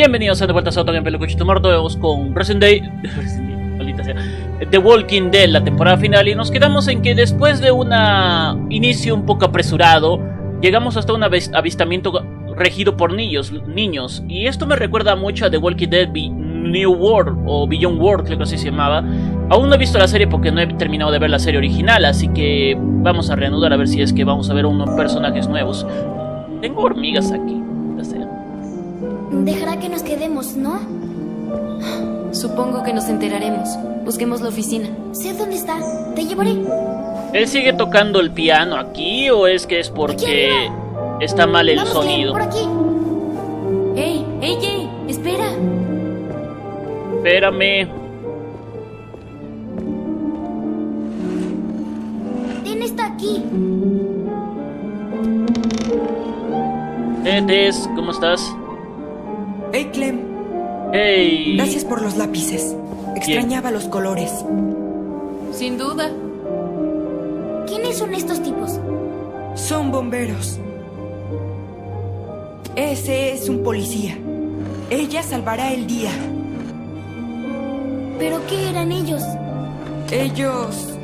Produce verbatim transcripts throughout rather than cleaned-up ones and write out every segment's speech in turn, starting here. Bienvenidos de vuelta a otro día en Pelocochito Mordo con Resident Day, maldita sea, The Walking Dead, la temporada final. Y nos quedamos en que después de un inicio un poco apresurado, llegamos hasta un avistamiento regido por niños, niños. Y esto me recuerda mucho a The Walking Dead New World o Beyond World, creo que así se llamaba. Aún no he visto la serie porque no he terminado de ver la serie original, así que vamos a reanudar a ver si es que vamos a ver unos personajes nuevos. Tengo hormigas aquí. Dejará que nos quedemos, ¿no? Supongo que nos enteraremos. Busquemos la oficina. Sé dónde está. Te llevaré. ¿Él sigue tocando el piano aquí o es que es porque está mal el Vamos sonido? Bien, por aquí. ¡Ey! ¡A J! ¡Espera! Espérame. Tenn está aquí. Tess, ¿cómo estás? Hey, Clem. Hey. Gracias por los lápices. Extrañaba los colores. Sin duda. ¿Quiénes son estos tipos? Son bomberos. Ese es un policía. Ella salvará el día. ¿Pero qué eran ellos? Ellos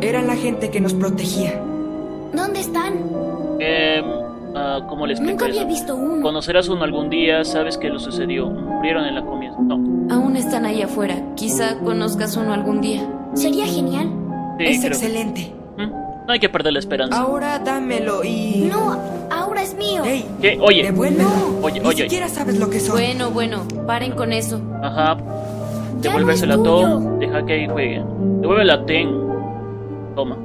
eran la gente que nos protegía. ¿Dónde están? Eh... Uh, ¿Cómo les explico? Nunca había visto uno. Conocerás uno algún día, sabes que lo sucedió. Murieron en la comida. No. Aún están ahí afuera. Quizá conozcas uno algún día. Sería genial. Sí, es excelente. Que... ¿Mm? No hay que perder la esperanza. Ahora dámelo y... No, ahora es mío. Hey, ¿qué? Oye. Devuélvelo. No. Oye, oye. Ni siquiera sabes lo que son. Bueno, bueno. Paren con eso. Ajá. Devuélvesela no todo. Deja que ahí juegue. Devuélvela, Tenn. Toma.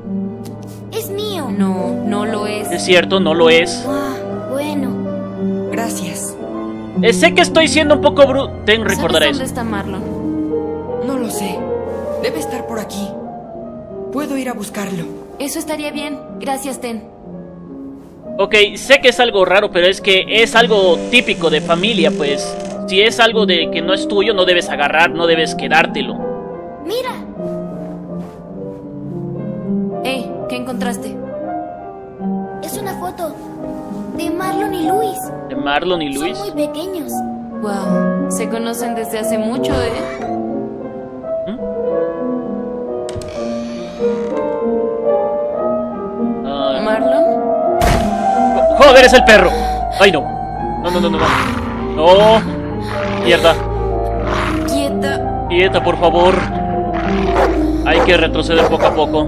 Es mío. No, no lo es. Es cierto, no lo es. Ah, bueno. Gracias. Eh, sé que estoy siendo un poco bruto. Tenn, recordaré eso. ¿Dónde está Marlon? No lo sé. Debe estar por aquí. Puedo ir a buscarlo. Eso estaría bien. Gracias, Tenn. Ok, sé que es algo raro, pero es que es algo típico de familia, pues. Si es algo de que no es tuyo, no debes agarrar, no debes quedártelo. Mira. Hey. ¿Qué encontraste? Es una foto de Marlon y Luis. ¿De Marlon y Luis? Son muy pequeños. Wow, se conocen desde hace mucho, ¿eh? ¿Mm? Uh... ¿Marlon? ¡Joder, es el perro! ¡Ay, no! No, no, no, no, no. ¡No! ¡Mierda! Quieta. Quieta, por favor. Hay que retroceder poco a poco.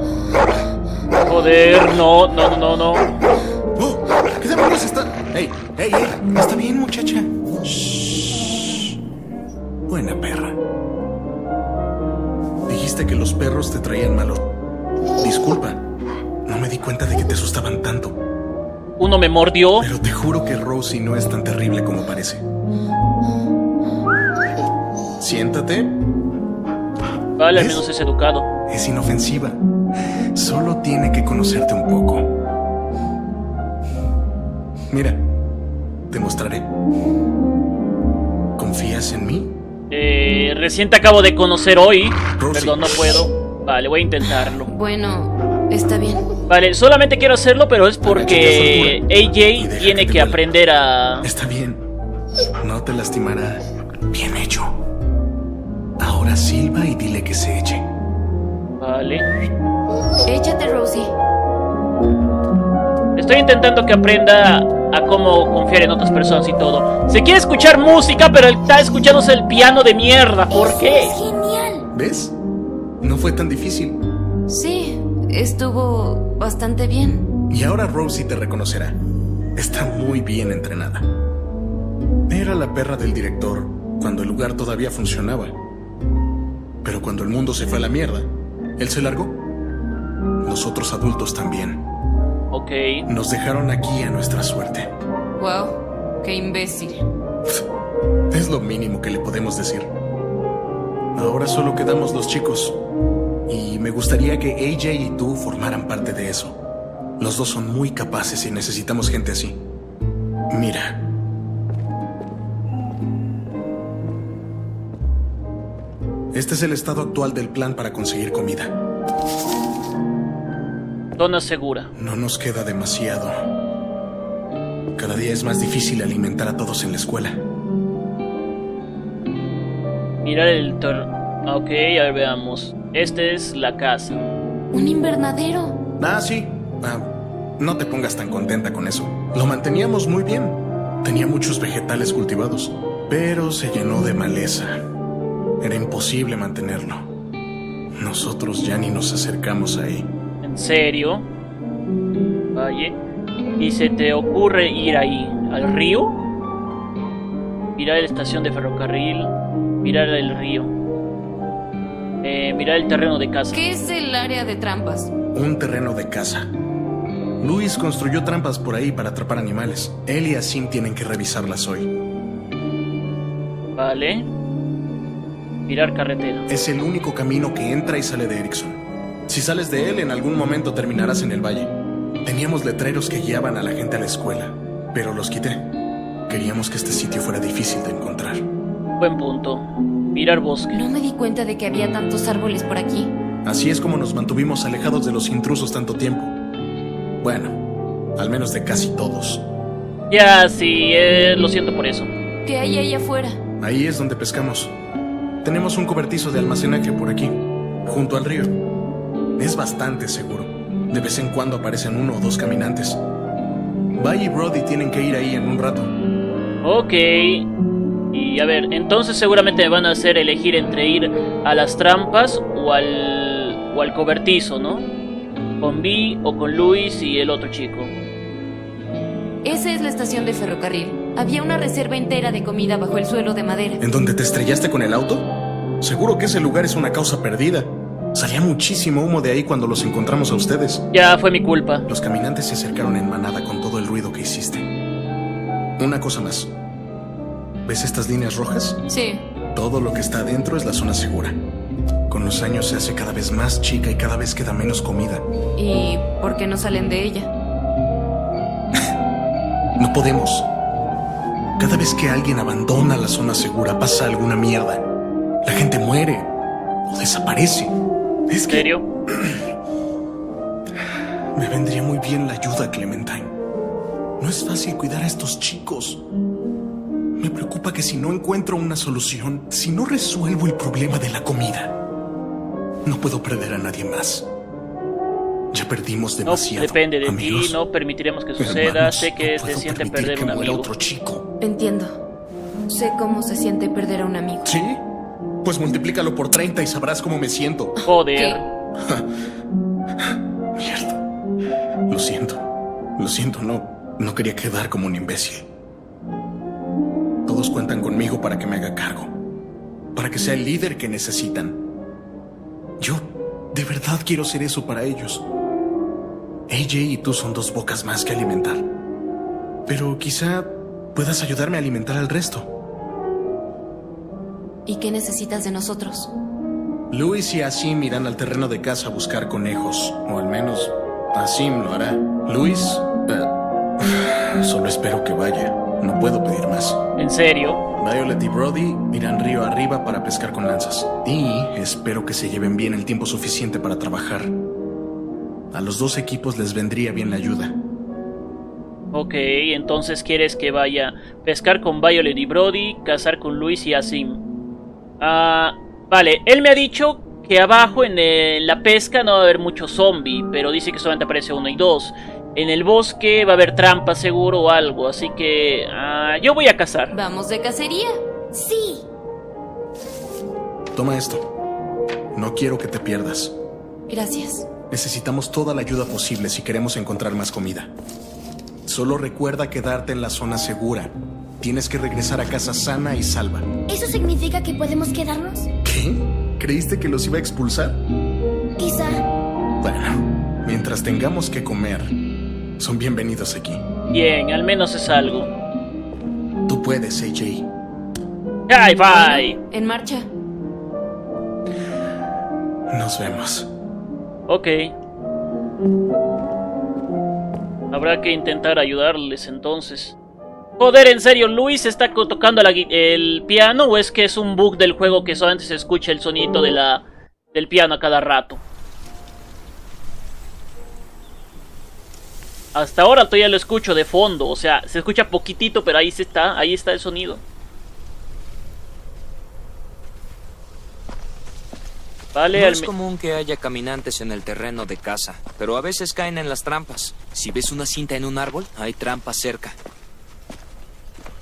Joder, no, no, no, no. Oh, ¿qué demonios está? Hey, hey, hey, ¿está bien, muchacha? Shh. Buena perra. Dijiste que los perros te traían malos. Disculpa, no me di cuenta de que te asustaban tanto. Uno me mordió. Pero te juro que Rosie no es tan terrible como parece. Siéntate. Vale, al menos es educado. Es inofensiva. Solo tiene que conocerte un poco. Mira, te mostraré. ¿Confías en mí? Eh, recién te acabo de conocer hoy. Rosie. Perdón, no puedo. Vale, voy a intentarlo. Bueno, está bien. Vale, solamente quiero hacerlo, pero es porque A J tiene que, que aprender a... Está bien, no te lastimará. Bien hecho. Ahora silba y dile que se eche. Vale. Échate, Rosie. Estoy intentando que aprenda a cómo confiar en otras personas y todo. Se quiere escuchar música, pero está escuchándose el piano de mierda. ¿Por Eso qué? Es genial. ¿Ves? No fue tan difícil. Sí, estuvo bastante bien. Y ahora Rosie te reconocerá. Está muy bien entrenada. Era la perra del director cuando el lugar todavía funcionaba. Pero cuando el mundo se fue a la mierda, él se largó. Nosotros adultos también. Ok. Nos dejaron aquí a nuestra suerte. Wow, qué imbécil. Es lo mínimo que le podemos decir. Ahora solo quedamos los chicos. Y me gustaría que A J y tú formaran parte de eso. Los dos son muy capaces y necesitamos gente así. Mira. Este es el estado actual del plan para conseguir comida. Dona segura. No nos queda demasiado. Cada día es más difícil alimentar a todos en la escuela. Mirar el tor... Ok, a ver, veamos. Esta es la casa. ¿Un invernadero? Ah, sí. Ah, no te pongas tan contenta con eso. Lo manteníamos muy bien. Tenía muchos vegetales cultivados, pero se llenó de maleza. Era imposible mantenerlo. Nosotros ya ni nos acercamos ahí. ¿En serio? Vaya. ¿Y se te ocurre ir ahí? ¿Al río? Mirar la estación de ferrocarril. Mirar el río. Eh, mirar el terreno de casa. ¿Qué es el área de trampas? Un terreno de casa. Luis construyó trampas por ahí para atrapar animales. Él y Aasim tienen que revisarlas hoy. Vale. Mirar carretera. Es el único camino que entra y sale de Ericson. Si sales de él, en algún momento terminarás en el valle. Teníamos letreros que guiaban a la gente a la escuela, pero los quité. Queríamos que este sitio fuera difícil de encontrar. Buen punto. Mirar bosque. No me di cuenta de que había tantos árboles por aquí. Así es como nos mantuvimos alejados de los intrusos tanto tiempo. Bueno, al menos de casi todos. Ya, sí, eh, lo siento por eso. ¿Qué hay ahí afuera? Ahí es donde pescamos. Tenemos un cobertizo de almacenaje por aquí, junto al río. Es bastante seguro. De vez en cuando aparecen uno o dos caminantes. Vi y Brody tienen que ir ahí en un rato. Ok. Y a ver, entonces seguramente me van a hacer elegir entre ir a las trampas o al, o al cobertizo, ¿no? Con Vi o con Luis y el otro chico. Esa es la estación de ferrocarril. Había una reserva entera de comida bajo el suelo de madera. ¿En donde te estrellaste con el auto? Seguro que ese lugar es una causa perdida. Salía muchísimo humo de ahí cuando los encontramos a ustedes. Ya, fue mi culpa. Los caminantes se acercaron en manada con todo el ruido que hiciste. Una cosa más. ¿Ves estas líneas rojas? Sí. Todo lo que está adentro es la zona segura. Con los años se hace cada vez más chica y cada vez queda menos comida. ¿Y por qué no salen de ella? No podemos. Cada vez que alguien abandona la zona segura pasa alguna mierda. La gente muere o desaparece. Es que... ¿En serio? Me vendría muy bien la ayuda, Clementine. No es fácil cuidar a estos chicos. Me preocupa que si no encuentro una solución, si no resuelvo el problema de la comida... No puedo perder a nadie más. Ya perdimos demasiado. No, depende de amigos, ti, no permitiremos que suceda. Hermanos, sé que no se siente perder a un amigo. Otro chico. Entiendo. Sé cómo se siente perder a un amigo. ¿Sí? Pues multiplícalo por treinta y sabrás cómo me siento. Joder. Mierda. Lo siento. Lo siento, no, no quería quedar como un imbécil. Todos cuentan conmigo para que me haga cargo. Para que sea el líder que necesitan. Yo, de verdad quiero ser eso para ellos. A J y tú son dos bocas más que alimentar. Pero quizá puedas ayudarme a alimentar al resto. ¿Y qué necesitas de nosotros? Luis y Aasim irán al terreno de casa a buscar conejos. O al menos, Aasim lo hará. Luis, uh, solo espero que vaya. No puedo pedir más. ¿En serio? Violet y Brody irán río arriba para pescar con lanzas. Y espero que se lleven bien el tiempo suficiente para trabajar. A los dos equipos les vendría bien la ayuda. Ok, entonces quieres que vaya pescar con Violet y Brody, cazar con Luis y Aasim. Ah, vale, él me ha dicho que abajo en, el, en la pesca no va a haber muchos zombies, pero dice que solamente aparece uno y dos. En el bosque va a haber trampa seguro o algo, así que uh, yo voy a cazar. ¿Vamos de cacería? Sí. Toma esto. No quiero que te pierdas. Gracias. Necesitamos toda la ayuda posible si queremos encontrar más comida. Solo recuerda quedarte en la zona segura. Tienes que regresar a casa sana y salva. ¿Eso significa que podemos quedarnos? ¿Qué? ¿Creíste que los iba a expulsar? Quizá. Bueno, mientras tengamos que comer... Son bienvenidos aquí. Bien, al menos es algo. Tú puedes, A J. ¡Ay, bye! En marcha. Nos vemos. Ok. Habrá que intentar ayudarles entonces. Joder, en serio, ¿Luis está tocando la, el piano o es que es un bug del juego que solamente se escucha el sonido de la, del piano a cada rato? Hasta ahora todavía lo escucho de fondo, o sea, se escucha poquitito, pero ahí se está, ahí está el sonido. Vale, no es común que haya caminantes en el terreno de casa, pero a veces caen en las trampas. Si ves una cinta en un árbol, hay trampas cerca.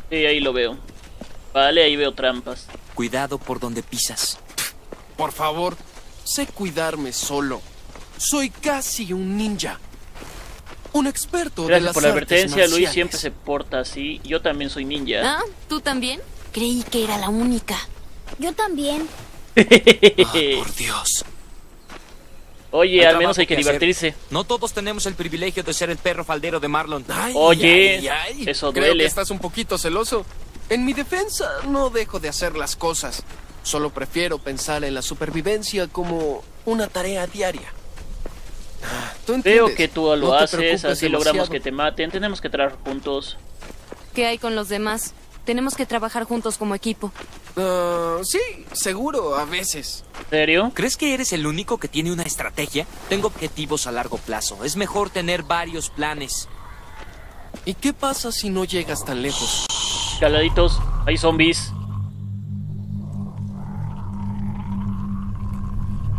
Sí, ahí lo veo. Vale, ahí veo trampas. Cuidado por donde pisas. Por favor, sé cuidarme solo. Soy casi un ninja. Un experto de las artes marciales. Gracias por la advertencia, Luis siempre se porta así. Yo también soy ninja. ¿Ah? ¿Tú también? Creí que era la única. Yo también. Oh, por Dios. Oye, al menos hay que divertirse. No todos tenemos el privilegio de ser el perro faldero de Marlon. Ay, Oye, ay, ay. Eso duele. Creo que estás un poquito celoso. En mi defensa, no dejo de hacer las cosas. Solo prefiero pensar en la supervivencia como una tarea diaria. ¿Tú entiendes? Veo que tú lo no haces, así demasiado. Logramos que te maten. Tenemos que trabajar juntos. ¿Qué hay con los demás? Tenemos que trabajar juntos como equipo. Uh, sí, seguro, a veces. ¿En serio? ¿Crees que eres el único que tiene una estrategia? Tengo objetivos a largo plazo. Es mejor tener varios planes. ¿Y qué pasa si no llegas tan lejos? Caladitos, hay zombies.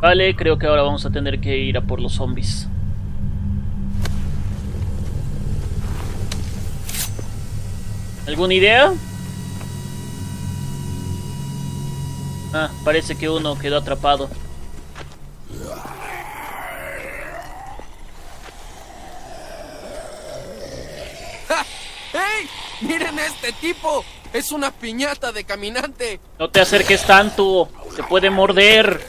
Vale, creo que ahora vamos a tener que ir a por los zombies. ¿Alguna idea? Ah, parece que uno quedó atrapado. ¡Ja! ¡Hey! ¡Miren a este tipo! ¡Es una piñata de caminante! ¡No te acerques tanto! ¡Se puede morder!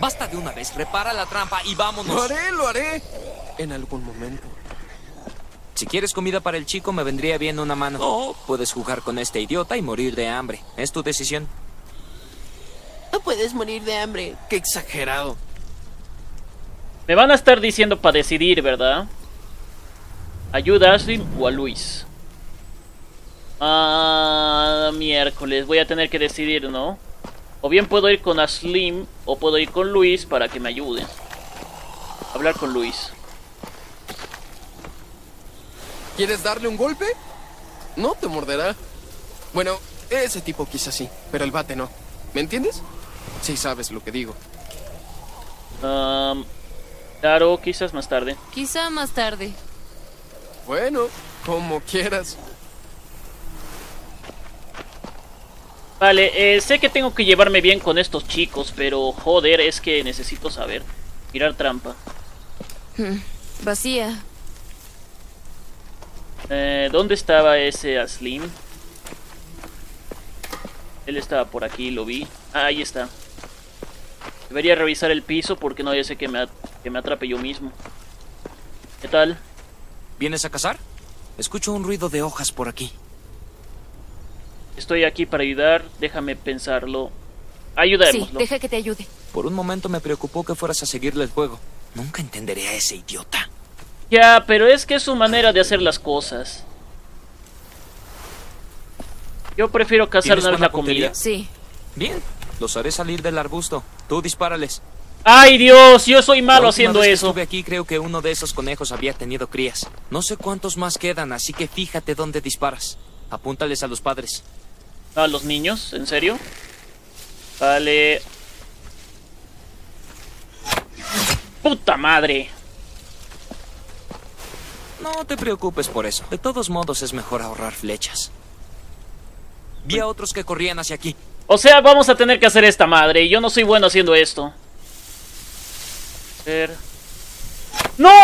Basta de una vez, repara la trampa y vámonos. ¡Lo haré, lo haré! En algún momento. Si quieres comida para el chico, me vendría bien una mano. Oh. Puedes jugar con este idiota y morir de hambre. Es tu decisión. No puedes morir de hambre. Qué exagerado. Me van a estar diciendo para decidir, ¿verdad? ¿Ayuda a Aasim o a Luis? Ah, miércoles. Voy a tener que decidir, ¿no? O bien puedo ir con Aasim o puedo ir con Luis para que me ayude. Hablar con Luis. ¿Quieres darle un golpe? No te morderá. Bueno, ese tipo quizás sí, pero el bate no. ¿Me entiendes? Sí sabes lo que digo. Um, claro, quizás más tarde. Quizá más tarde. Bueno, como quieras. Vale, eh, sé que tengo que llevarme bien con estos chicos, pero joder, es que necesito saber. Mirar trampa. Vacía. Eh, ¿Dónde estaba ese Aasim? Él estaba por aquí, lo vi. Ah, ahí está. Debería revisar el piso porque no ya sé que me, que me atrape yo mismo. ¿Qué tal? ¿Vienes a cazar? Escucho un ruido de hojas por aquí. Estoy aquí para ayudar, déjame pensarlo. Ayudaremos. Sí, deja que te ayude. Por un momento me preocupó que fueras a seguirle el juego. Nunca entenderé a ese idiota. Ya, pero es que es su manera de hacer las cosas. Yo prefiero cazar una vez la comida. Sí. Bien, los haré salir del arbusto. Tú dispárales. ¡Ay, Dios! Yo soy malo haciendo eso. Estuve aquí, creo que uno de esos conejos había tenido crías. No sé cuántos más quedan, así que fíjate dónde disparas. Apúntales a los padres. ¿A los niños? ¿En serio? Vale. ¡Puta madre! No te preocupes por eso. De todos modos es mejor ahorrar flechas. Vi a otros que corrían hacia aquí. O sea, vamos a tener que hacer esta madre. Yo no soy bueno haciendo esto. A ver. ¡No!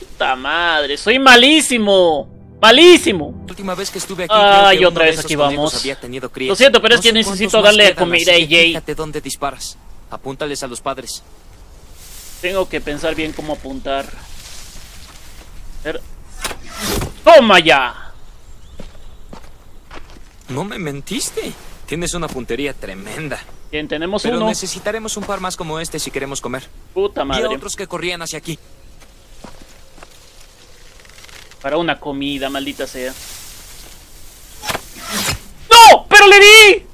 ¡Puta madre! ¡Soy malísimo! ¡Malísimo! La última vez que estuve aquí, ay, otra vez aquí vamos. Lo siento, pero no es que necesito darle comida a A J. Fíjate dónde disparas. Apúntales a los padres. Tengo que pensar bien cómo apuntar. ¡Toma ya! No me mentiste. Tienes una puntería tremenda. Bien, tenemos pero uno. Necesitaremos un par más como este si queremos comer. Puta madre. Y otros que corrían hacia aquí. Para una comida, maldita sea. ¡No! ¡Pero le di!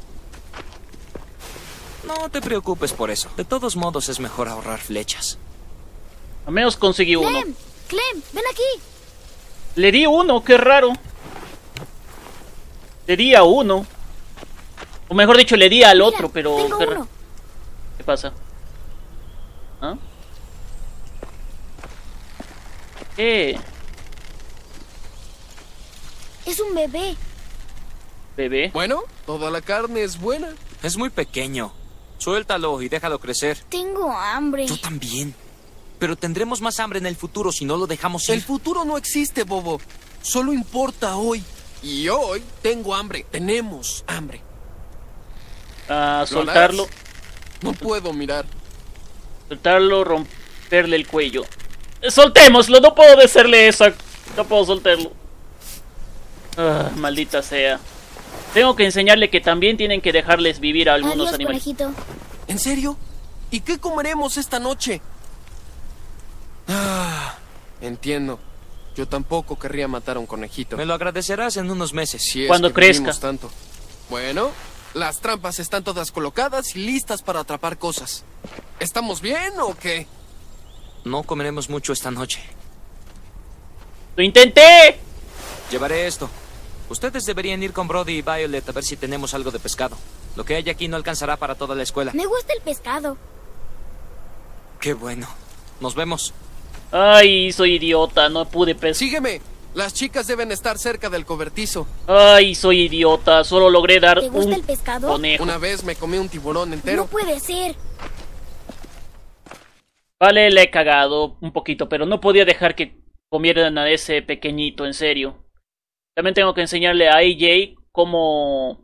No te preocupes por eso. De todos modos es mejor ahorrar flechas. A menos conseguí uno. Bien. Clem, ven aquí. Le di uno, qué raro. Le di a uno. O mejor dicho, le di al Mira, otro, pero... Tengo uno. pasa? ¿Ah? ¿Qué? Es un bebé. ¿Bebé? Bueno, toda la carne es buena. Es muy pequeño. Suéltalo y déjalo crecer. Tengo hambre. Yo también. Pero tendremos más hambre en el futuro si no lo dejamos ir. El futuro no existe, Bobo. Solo importa hoy. Y hoy tengo hambre. Tenemos hambre. Ah, soltarlo. No puedo mirar. Soltarlo, romperle el cuello. Soltémoslo, no puedo decirle eso. No puedo soltarlo. Ah, maldita sea. Tengo que enseñarle que también tienen que dejarles vivir a algunos animales. ¿En serio? ¿Y qué comeremos esta noche? Ah, entiendo. Yo tampoco querría matar a un conejito. Me lo agradecerás en unos meses. Si es cuando que crezca. Tanto. Bueno, las trampas están todas colocadas y listas para atrapar cosas. ¿Estamos bien o qué? No comeremos mucho esta noche. ¡Lo intenté! Llevaré esto. Ustedes deberían ir con Brody y Violet a ver si tenemos algo de pescado. Lo que hay aquí no alcanzará para toda la escuela. Me gusta el pescado. Qué bueno. Nos vemos. Ay, soy idiota, no pude pescar. Sígueme, las chicas deben estar cerca del cobertizo. Ay, soy idiota, solo logré dar ¿Te gusta un el pescado? Conejo. Una vez me comí un tiburón entero. No puede ser. Vale, le he cagado un poquito, pero no podía dejar que comieran a ese pequeñito, en serio. También tengo que enseñarle a A J cómo,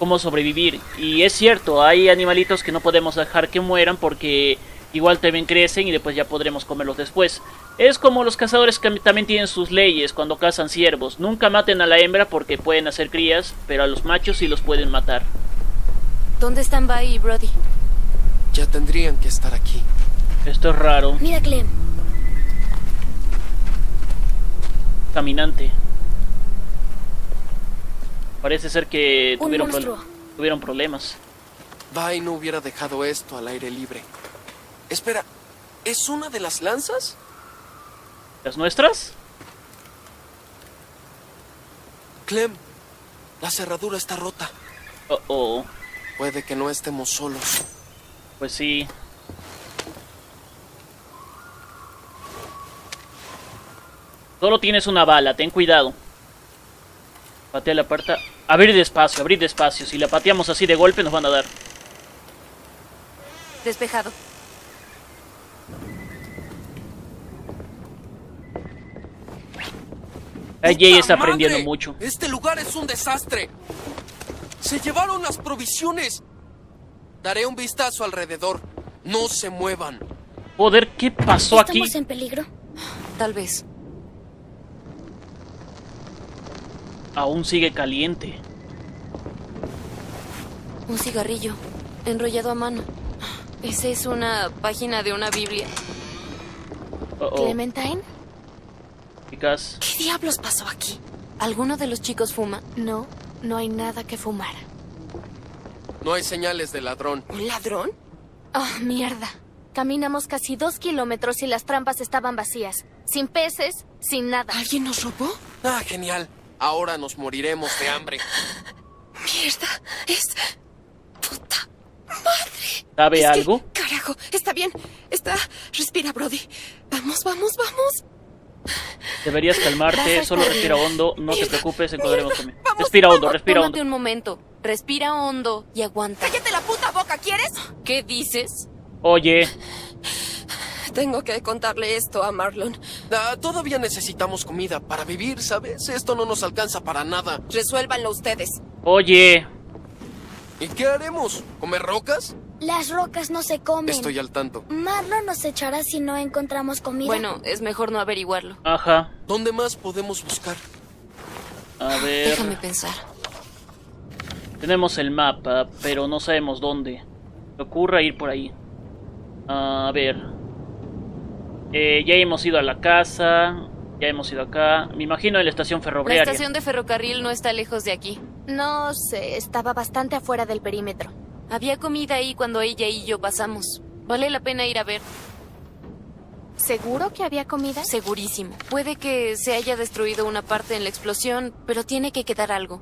cómo sobrevivir. Y es cierto, hay animalitos que no podemos dejar que mueran porque igual también crecen y después ya podremos comerlos después. Es como los cazadores que también tienen sus leyes cuando cazan ciervos. Nunca maten a la hembra porque pueden hacer crías, pero a los machos sí los pueden matar. ¿Dónde están Vi y Brody? Ya tendrían que estar aquí. Esto es raro. Mira, Clem. Caminante. Parece ser que tuvieron, pro tuvieron problemas. Vi no hubiera dejado esto al aire libre. Espera, ¿es una de las lanzas? ¿Las nuestras? Clem, la cerradura está rota. Oh, oh. Puede que no estemos solos. Pues sí. Solo tienes una bala, ten cuidado. Patea la puerta. Abrir despacio, abrir despacio. Si la pateamos así de golpe nos van a dar. Despejado. A J está aprendiendo mucho. Este lugar es un desastre. Se llevaron las provisiones. Daré un vistazo alrededor. No se muevan. Joder, ¿qué pasó aquí? ¿Estamos en peligro? Tal vez. Aún sigue caliente. Un cigarrillo, enrollado a mano. Esa es una página de una Biblia. Uh -oh. ¿Clementine? Chicas. ¿Qué diablos pasó aquí? ¿Alguno de los chicos fuma? No, no hay nada que fumar. No hay señales de ladrón. ¿Un ladrón? Oh, mierda. Caminamos casi dos kilómetros y las trampas estaban vacías. Sin peces, sin nada. ¿Alguien nos robó? Ah, genial. Ahora nos moriremos de hambre. Mierda, es... puta madre. ¿Sabe algo? Que, carajo, está bien, está... Respira, Brody. Vamos, vamos, vamos. Deberías calmarte, solo respira hondo. No mierda, te preocupes, encontraremos también. Respira hondo, respira hondo. Tómate un momento. Respira hondo y aguanta. ¡Cállate la puta boca! ¿Quieres? ¿Qué dices? Oye. Tengo que contarle esto a Marlon. Ah, todavía necesitamos comida para vivir, ¿sabes? Esto no nos alcanza para nada. Resuélvanlo ustedes. Oye. ¿Y qué haremos? ¿Comer rocas? Las rocas no se comen. Estoy al tanto. Marlon nos echará si no encontramos comida. Bueno, es mejor no averiguarlo. Ajá. ¿Dónde más podemos buscar? A ver... Déjame pensar. Tenemos el mapa, pero no sabemos dónde. Me ocurre ir por ahí. A ver... Eh, ya hemos ido a la casa. Ya hemos ido acá. Me imagino en la estación ferroviaria. La estación de ferrocarril no está lejos de aquí. No sé, estaba bastante afuera del perímetro. Había comida ahí cuando ella y yo pasamos. Vale la pena ir a ver. ¿Seguro que había comida? Segurísimo. Puede que se haya destruido una parte en la explosión, pero tiene que quedar algo.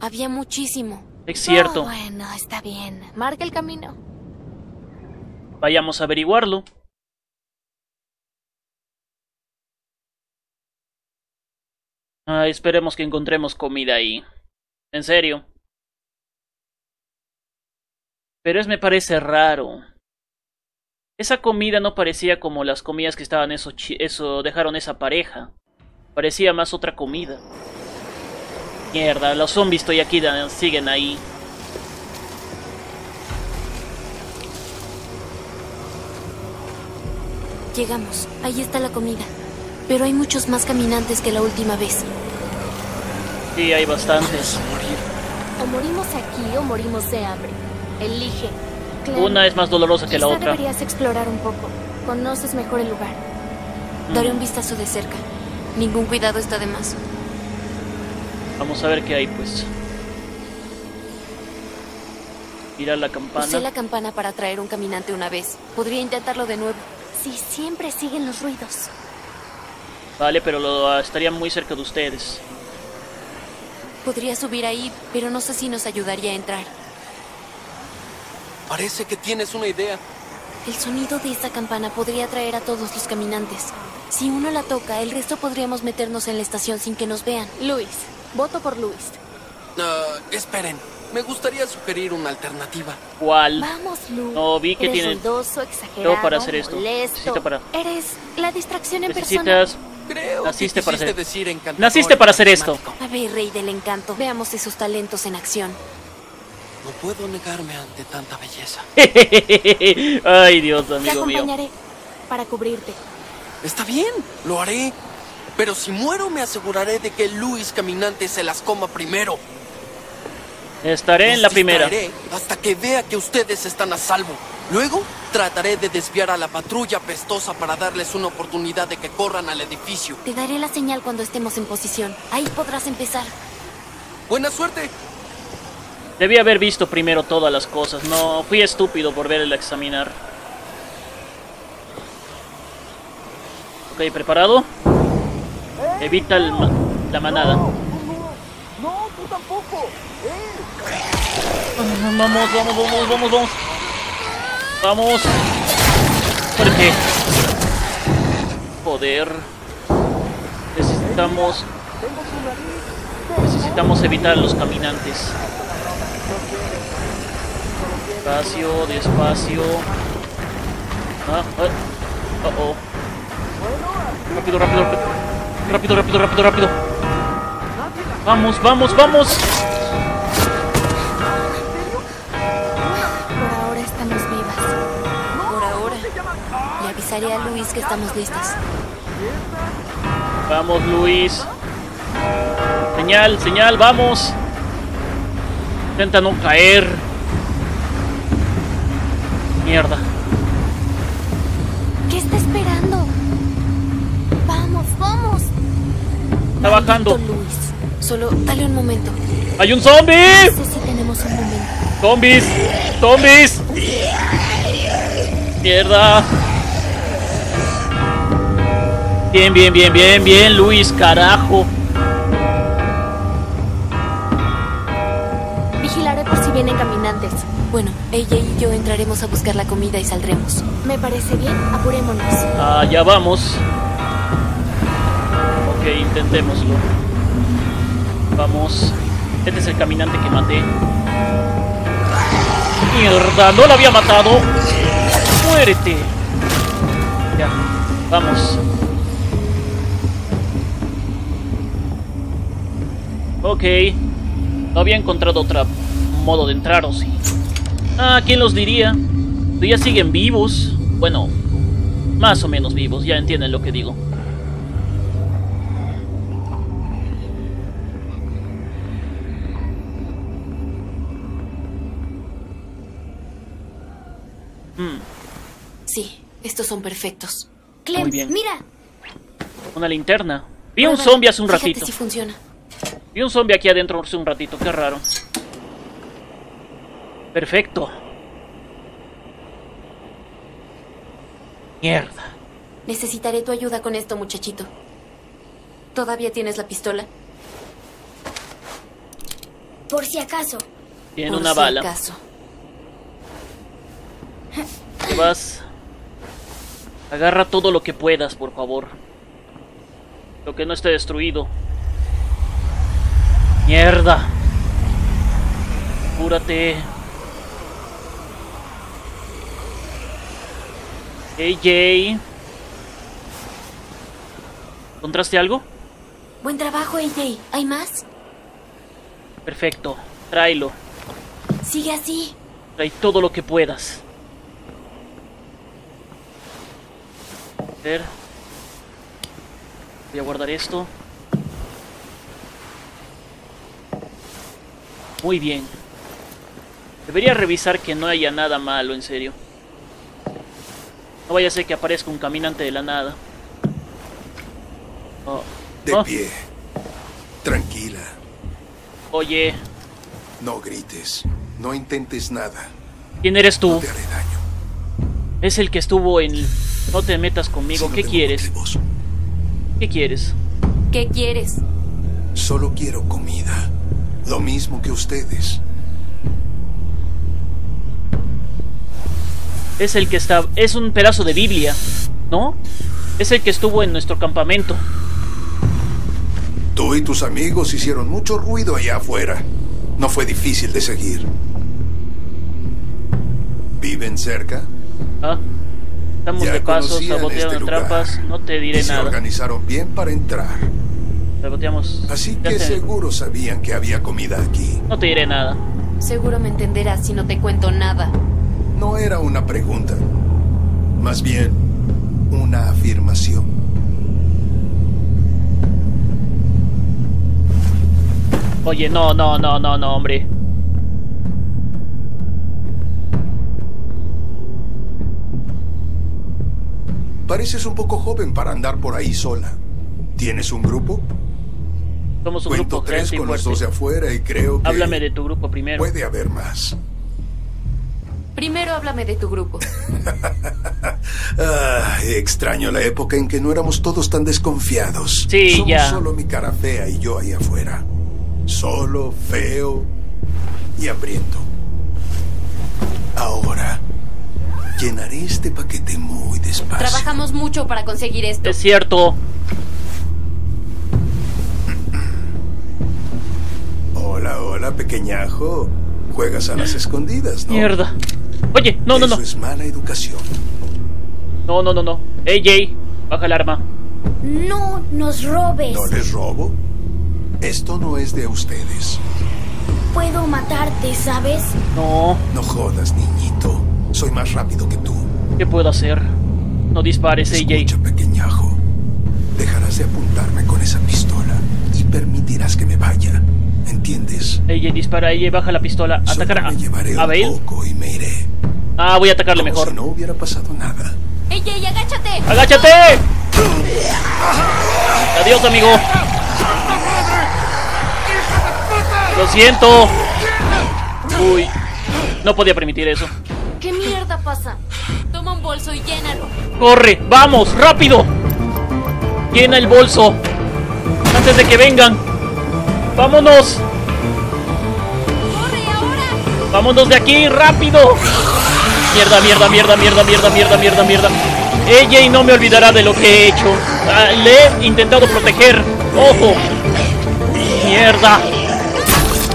Había muchísimo. Es cierto. Oh, bueno, está bien. Marca el camino. Vayamos a averiguarlo. Ah, esperemos que encontremos comida ahí. En serio. Pero es me parece raro. Esa comida no parecía como las comidas que estaban eso, eso dejaron esa pareja. Parecía más otra comida. Mierda, los zombies estoy aquí, siguen ahí. Llegamos, ahí está la comida. Pero hay muchos más caminantes que la última vez. Sí, hay bastantes. O morimos aquí o morimos de hambre. Elige. Claro, una es más dolorosa que la otra. Deberías explorar un poco. Conoces mejor el lugar. Mm. Daré un vistazo de cerca. Ningún cuidado está de más. Vamos a ver qué hay, pues. Mira la campana. Usé la campana para atraer un caminante una vez. Podría intentarlo de nuevo. Sí, siempre siguen los ruidos. Vale, pero lo, estaría muy cerca de ustedes. Podría subir ahí, pero no sé si nos ayudaría a entrar. Parece que tienes una idea. El sonido de esta campana podría atraer a todos los caminantes. Si uno la toca, el resto podríamos meternos en la estación sin que nos vean. Luis, voto por Luis. Uh, esperen, me gustaría sugerir una alternativa. ¿Cuál? Vamos, Luis. No, vi que eres tiene soldoso, exagerado, todo para hacer esto. Necesito para... Eres la distracción en Necesitas... persona. Creo Naciste, para hacer... decir Naciste para hacer esto. A ver, rey del encanto, veamos esos talentos en acción. No puedo negarme ante tanta belleza. Ay, Dios, amigo Te acompañaré mío. Para cubrirte. Está bien, lo haré. Pero si muero, me aseguraré de que Luis Caminante se las coma primero. Estaré Nos en la primera. Hasta que vea que ustedes están a salvo. Luego, trataré de desviar a la patrulla pestosa para darles una oportunidad de que corran al edificio. Te daré la señal cuando estemos en posición. Ahí podrás empezar. ¡Buena suerte! Debí haber visto primero todas las cosas. No, fui estúpido por verla examinar. Ok, ¿preparado? Hey, Evita no, el ma la manada. No, no, no tú tampoco. Hey. Vamos, vamos, vamos, vamos, vamos. Vamos. ¿Por qué? Poder. Necesitamos. Necesitamos evitar a los caminantes. Despacio, despacio. Ah, ah. Uh-oh. Rápido, rápido, rápido, rápido, rápido, rápido. Vamos, vamos, vamos. Avisaré a Luis que estamos listos. Vamos, Luis. Señal, señal, vamos. Intenta no caer. Mierda. ¿Qué está esperando? Vamos, vamos. Está bajando. Luis, solo dale un momento. ¡Hay un zombie! No sé si tenemos un momento. ¡Zombies! ¡Zombies! ¡Mierda! Bien, bien, bien, bien, bien, Luis, carajo. Vigilaré por si vienen caminantes. Bueno, ella y yo entraremos a buscar la comida y saldremos. Me parece bien, apurémonos. Ah, ya vamos. Ok, intentémoslo. Vamos. Este es el caminante que maté. Mierda, no la había matado. Muérete. Ya, vamos. Ok, no había encontrado otro modo de entrar, o sí. Ah, ¿quién los diría? Ya siguen vivos. Bueno, más o menos vivos, ya entienden lo que digo. Hmm. Sí, estos son perfectos. Clem, muy bien. Mira. Una linterna. Vi un zombie hace un ratito. Si funciona. Vi un zombie aquí adentro hace un ratito, qué raro. Perfecto. Mierda. Necesitaré tu ayuda con esto, muchachito. ¿Todavía tienes la pistola? Por si acaso. Tiene una bala. Por si acaso. que vas. Agarra todo lo que puedas, por favor. Lo que no esté destruido. Mierda. Apúrate. A J. ¿Encontraste algo? Buen trabajo, A J. ¿Hay más? Perfecto. Tráelo. Sigue así. Trae todo lo que puedas. A ver. Voy a guardar esto. Muy bien. Debería revisar que no haya nada malo, en serio. No vaya a ser que aparezca un caminante de la nada. Oh. De oh. pie. Tranquila. Oye. No grites. No intentes nada. ¿Quién eres tú? No te haré daño. Es el que estuvo en... No te metas conmigo. Si ¿Qué no quieres? Motivos. ¿Qué quieres? ¿Qué quieres? Solo quiero comida. Lo mismo que ustedes. Es el que está... Es un pedazo de Biblia, ¿no? Es el que estuvo en nuestro campamento. Tú y tus amigos hicieron mucho ruido allá afuera. No fue difícil de seguir. ¿Viven cerca? Ah, estamos ya de paso, sabotearon este trampas. Lugar. No te diré y nada. Se organizaron bien para entrar. Saboteamos. Así que se... seguro sabían que había comida aquí. No te diré nada. Seguro me entenderás si no te cuento nada. No era una pregunta. Más bien, una afirmación. Oye, no, no, no, no, no, hombre. Pareces un poco joven para andar por ahí sola. ¿Tienes un grupo? Somos un grupo. Cuento tres con los dos de afuera y creo que... Háblame de tu grupo primero. Puede haber más. Primero háblame de tu grupo. Ah, extraño la época en que no éramos todos tan desconfiados. Sí, somos ya. Solo mi cara fea y yo ahí afuera. Solo, feo y hambriento. Ahora llenaré este paquete muy despacio. Trabajamos mucho para conseguir esto. Es cierto. Hola, hola, pequeñajo. Juegas a las escondidas, ¿no? Mierda. Oye, no, no, no. Eso es mala educación. No, no, no, no. A J, baja el arma. No nos robes. ¿No les robo? Esto no es de ustedes. Puedo matarte, ¿sabes? No. No jodas, niñito. Soy más rápido que tú. ¿Qué puedo hacer? No dispares, A J. Escucha, pequeñajo. Dejarás de apuntarme con esa pistola y permitirás que me vaya. ¿Entiendes? A J, dispara. A J, baja la pistola. Atacar a... Me llevaré a Abel. Un poco y me iré. Ah, voy a atacarle como mejor. Si no hubiera pasado nada. A J, agáchate. ¡Agáchate! Adiós, amigo. Lo siento. Uy, no podía permitir eso. ¿Qué mierda pasa? Toma un bolso y llénalo. Corre, vamos, rápido. Llena el bolso antes de que vengan. Vámonos. Corre ahora. Vámonos de aquí, rápido. Mierda, mierda, mierda, mierda, mierda, mierda, mierda, mierda. Ella y no me olvidará de lo que he hecho. Ah, le he intentado proteger. Ojo. Mierda.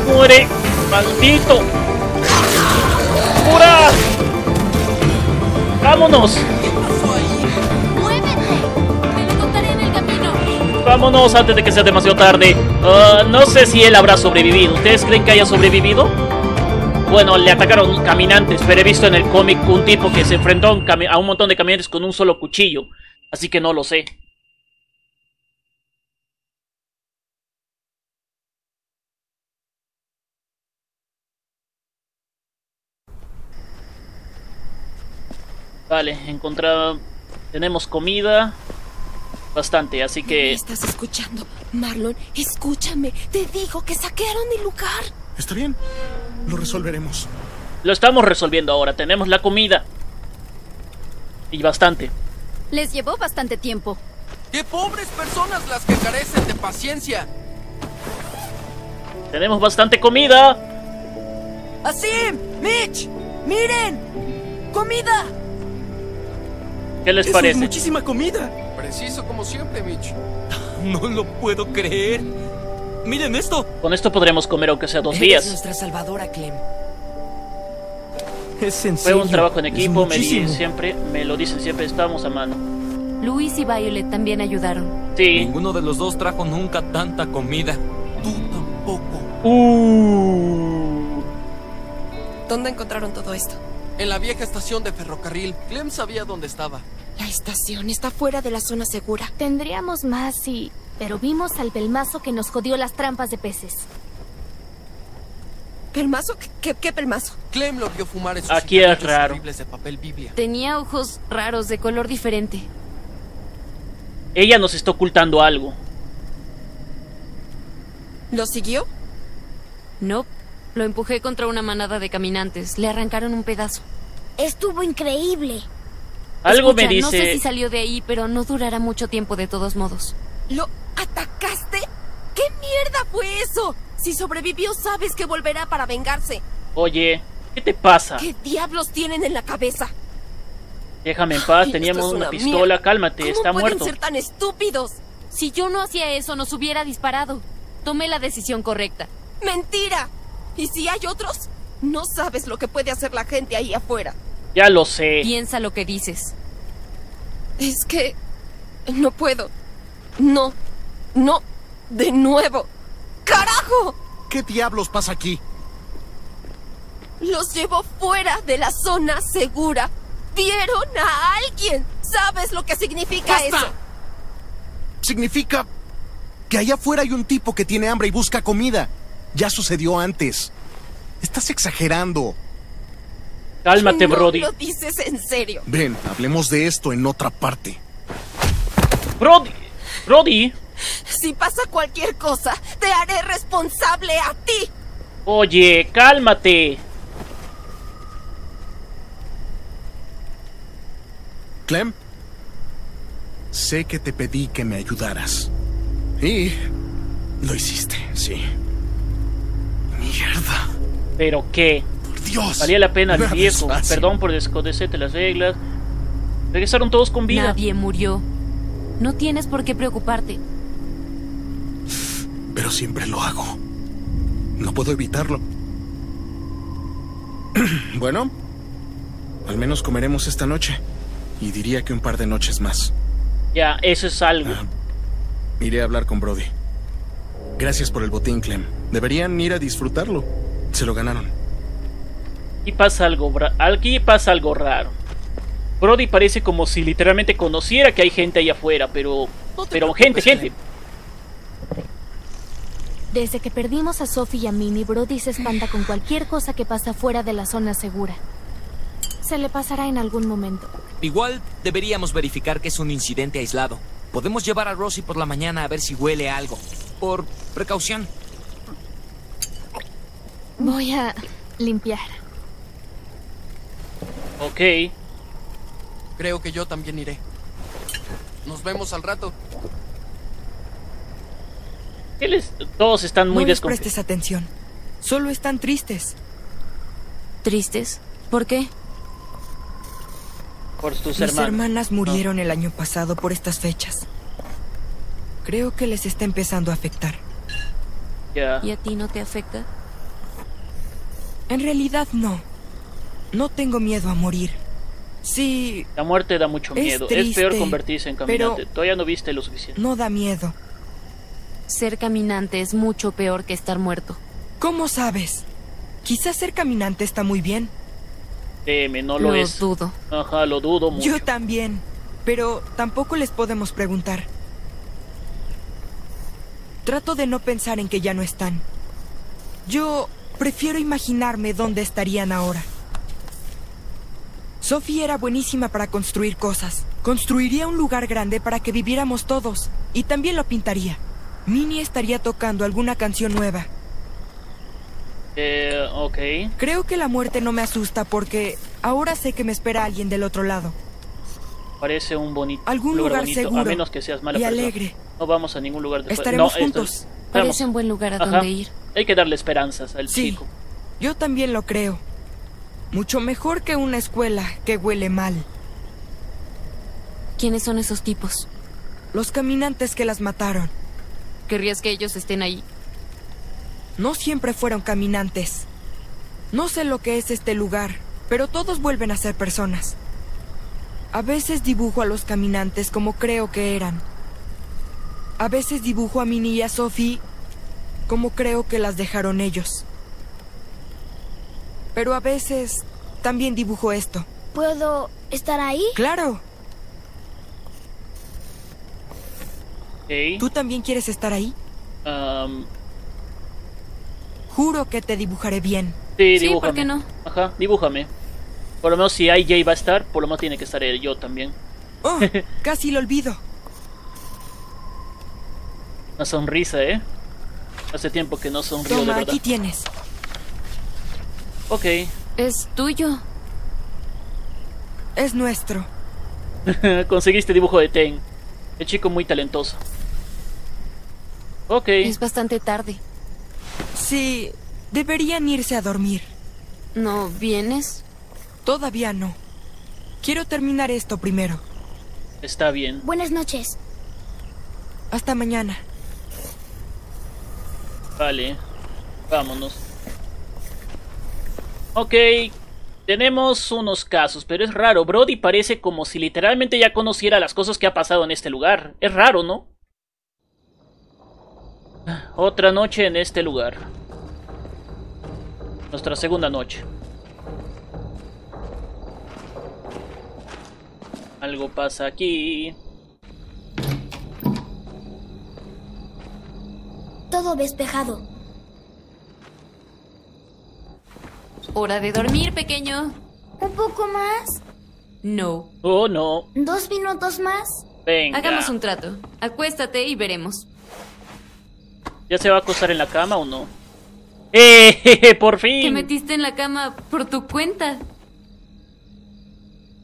Muere, maldito. ¡Cura! ¡Vámonos! ¿Qué pasó ahí? ¡Muévete! ¡Me lo contaré en el camino! ¡Vámonos antes de que sea demasiado tarde! Uh, no sé si él habrá sobrevivido. ¿Ustedes creen que haya sobrevivido? Bueno, le atacaron caminantes, pero he visto en el cómic un tipo que se enfrentó a un, a un montón de caminantes con un solo cuchillo. Así que no lo sé. Vale, encontramos... Tenemos comida... Bastante, así que... ¿Me estás escuchando? Marlon, escúchame. Te digo que saquearon el lugar. Está bien, lo resolveremos. Lo estamos resolviendo ahora. Tenemos la comida. Y bastante. Les llevó bastante tiempo. ¡Qué pobres personas las que carecen de paciencia! Tenemos bastante comida. ¡Aasim! ¡Mitch! ¡Miren! ¡Comida! ¿Qué les parece? Eso es muchísima comida. Preciso como siempre, Mitch. No lo puedo creer. Miren esto. Con esto podremos comer aunque sea dos días. Es nuestra salvadora, Clem. Es sencillo. Fue un trabajo en equipo, me dicen siempre, me lo dicen siempre, estábamos a mano. Luis y Violet también ayudaron. Sí. Ninguno de los dos trajo nunca tanta comida. Tú tampoco. Uh. ¿Dónde encontraron todo esto? En la vieja estación de ferrocarril. Clem sabía dónde estaba. La estación está fuera de la zona segura. Tendríamos más, sí. Pero vimos al pelmazo que nos jodió las trampas de peces. ¿Pelmazo? ¿Qué, qué, qué pelmazo? Clem lo vio fumar esos Aquí es raro. De papel biblia. Tenía ojos raros de color diferente. Ella nos está ocultando algo. ¿Lo siguió? No. Lo empujé contra una manada de caminantes. Le arrancaron un pedazo. Estuvo increíble. Algo Escucha, me dice... no sé si salió de ahí, pero no durará mucho tiempo de todos modos. ¿Lo atacaste? ¿Qué mierda fue eso? Si sobrevivió, sabes que volverá para vengarse. Oye, ¿qué te pasa? ¿Qué diablos tienen en la cabeza? Déjame en paz, teníamos una, una pistola, mierda. Cálmate, está muerto. ¿Cómo pueden ser tan estúpidos? Si yo no hacía eso, nos hubiera disparado. Tomé la decisión correcta. ¡Mentira! ¿Y si hay otros? No sabes lo que puede hacer la gente ahí afuera. Ya lo sé. Piensa lo que dices. Es que... no puedo. No. No. De nuevo. ¡Carajo! ¿Qué diablos pasa aquí? Los llevó fuera de la zona segura. ¡Vieron a alguien! ¿Sabes lo que significa ¡Basta! Eso? Significa... que allá afuera hay un tipo que tiene hambre y busca comida. Ya sucedió antes. Estás exagerando. Cálmate, no Brody. ¿Lo dices en serio? Ven, hablemos de esto en otra parte. Brody. Brody. Si pasa cualquier cosa, te haré responsable a ti. Oye, cálmate. Clem. Sé que te pedí que me ayudaras. Y... lo hiciste, sí. Mierda. ¿Pero qué? Por Dios. Valía la pena el viejo. Perdón por desconocerte las reglas. Regresaron todos con vida. Nadie murió. No tienes por qué preocuparte. Pero siempre lo hago. No puedo evitarlo. Bueno, al menos comeremos esta noche. Y diría que un par de noches más. Ya, eso es algo. Ah, iré a hablar con Brody. Gracias por el botín, Clem. Deberían ir a disfrutarlo. Se lo ganaron. Y pasa algo, aquí pasa algo raro. Brody parece como si literalmente conociera que hay gente ahí afuera, pero... No pero gente, gente. Desde que perdimos a Sophie y a Minnie, Brody se espanta con cualquier cosa que pasa fuera de la zona segura. Se le pasará en algún momento. Igual deberíamos verificar que es un incidente aislado. Podemos llevar a Rosie por la mañana a ver si huele a algo. Por precaución. Voy a limpiar. Ok. Creo que yo también iré. Nos vemos al rato. ¿Qué les... Todos están muy desconfiados. No les prestes atención. Solo están tristes. ¿Tristes? ¿Por qué? Por tus hermanas. Mis hermanas murieron el año pasado por estas fechas. Creo que les está empezando a afectar. Yeah. ¿Y a ti no te afecta? En realidad no. No tengo miedo a morir. Sí. La muerte da mucho miedo. Es triste, es peor convertirse en caminante. Pero todavía no viste lo suficiente. No da miedo. Ser caminante es mucho peor que estar muerto. ¿Cómo sabes? Quizás ser caminante está muy bien. Teme, no lo, lo es. Lo dudo. Ajá, lo dudo mucho. Yo también. Pero tampoco les podemos preguntar. Trato de no pensar en que ya no están. Yo prefiero imaginarme dónde estarían ahora. Sophie era buenísima para construir cosas. Construiría un lugar grande para que viviéramos todos. Y también lo pintaría. Minnie estaría tocando alguna canción nueva. Eh, ok. Creo que la muerte no me asusta porque ahora sé que me espera alguien del otro lado. Parece un bonito algún lugar, lugar bonito, seguro, a menos que seas mala y persona. Alegre. No vamos a ningún lugar de estaremos no, juntos. Esto... Parece un buen lugar a Ajá. donde ir. Hay que darle esperanzas al sí, chico. Yo también lo creo. Mucho mejor que una escuela que huele mal. ¿Quiénes son esos tipos? Los caminantes que las mataron. ¿Querrías que ellos estén ahí? No siempre fueron caminantes. No sé lo que es este lugar, pero todos vuelven a ser personas. A veces dibujo a los caminantes como creo que eran. A veces dibujo a Minnie y a Sophie como creo que las dejaron ellos. Pero a veces también dibujo esto. ¿Puedo estar ahí? ¡Claro! Hey. ¿Tú también quieres estar ahí? Um... Juro que te dibujaré bien. Sí, dibújame. Sí, ¿por qué no? Ajá, dibújame. Por lo menos si A J va a estar, por lo menos tiene que estar él, yo también. Oh, casi lo olvido. Una sonrisa, ¿eh? Hace tiempo que no sonrío. Toma, de verdad. Aquí tienes. Ok. Es tuyo. Es nuestro. Conseguiste dibujo de Tenn. El chico muy talentoso. Ok. Es bastante tarde. Sí, deberían irse a dormir. ¿No vienes? Todavía no. Quiero terminar esto primero. Está bien. Buenas noches. Hasta mañana. Vale, vámonos. Ok, tenemos unos casos, pero es raro. Brody parece como si literalmente ya conociera las cosas que ha pasado en este lugar. Es raro, ¿no? Otra noche en este lugar. Nuestra segunda noche. Algo pasa aquí. Todo despejado. Hora de dormir, pequeño. ¿Un poco más? No. Oh, no. ¿Dos minutos más? Venga. Hagamos un trato. Acuéstate y veremos. ¿Ya se va a acostar en la cama o no? ¡Eh! Jeje, ¡por fin! Te metiste en la cama por tu cuenta.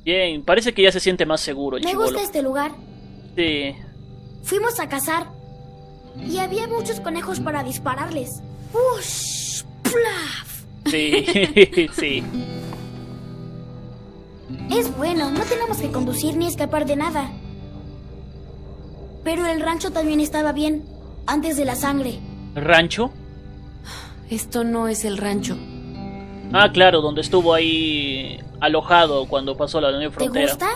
Bien, parece que ya se siente más seguro. Me chibolo. Gusta este lugar. Sí. Fuimos a cazar y había muchos conejos para dispararles. ¡Ush! ¡Plaf! Sí, sí. Es bueno, no tenemos que conducir ni escapar de nada. Pero el rancho también estaba bien, antes de la sangre. ¿Rancho? Esto no es el rancho. Ah, claro, donde estuvo ahí alojado cuando pasó la nueva frontera. ¿Te gusta?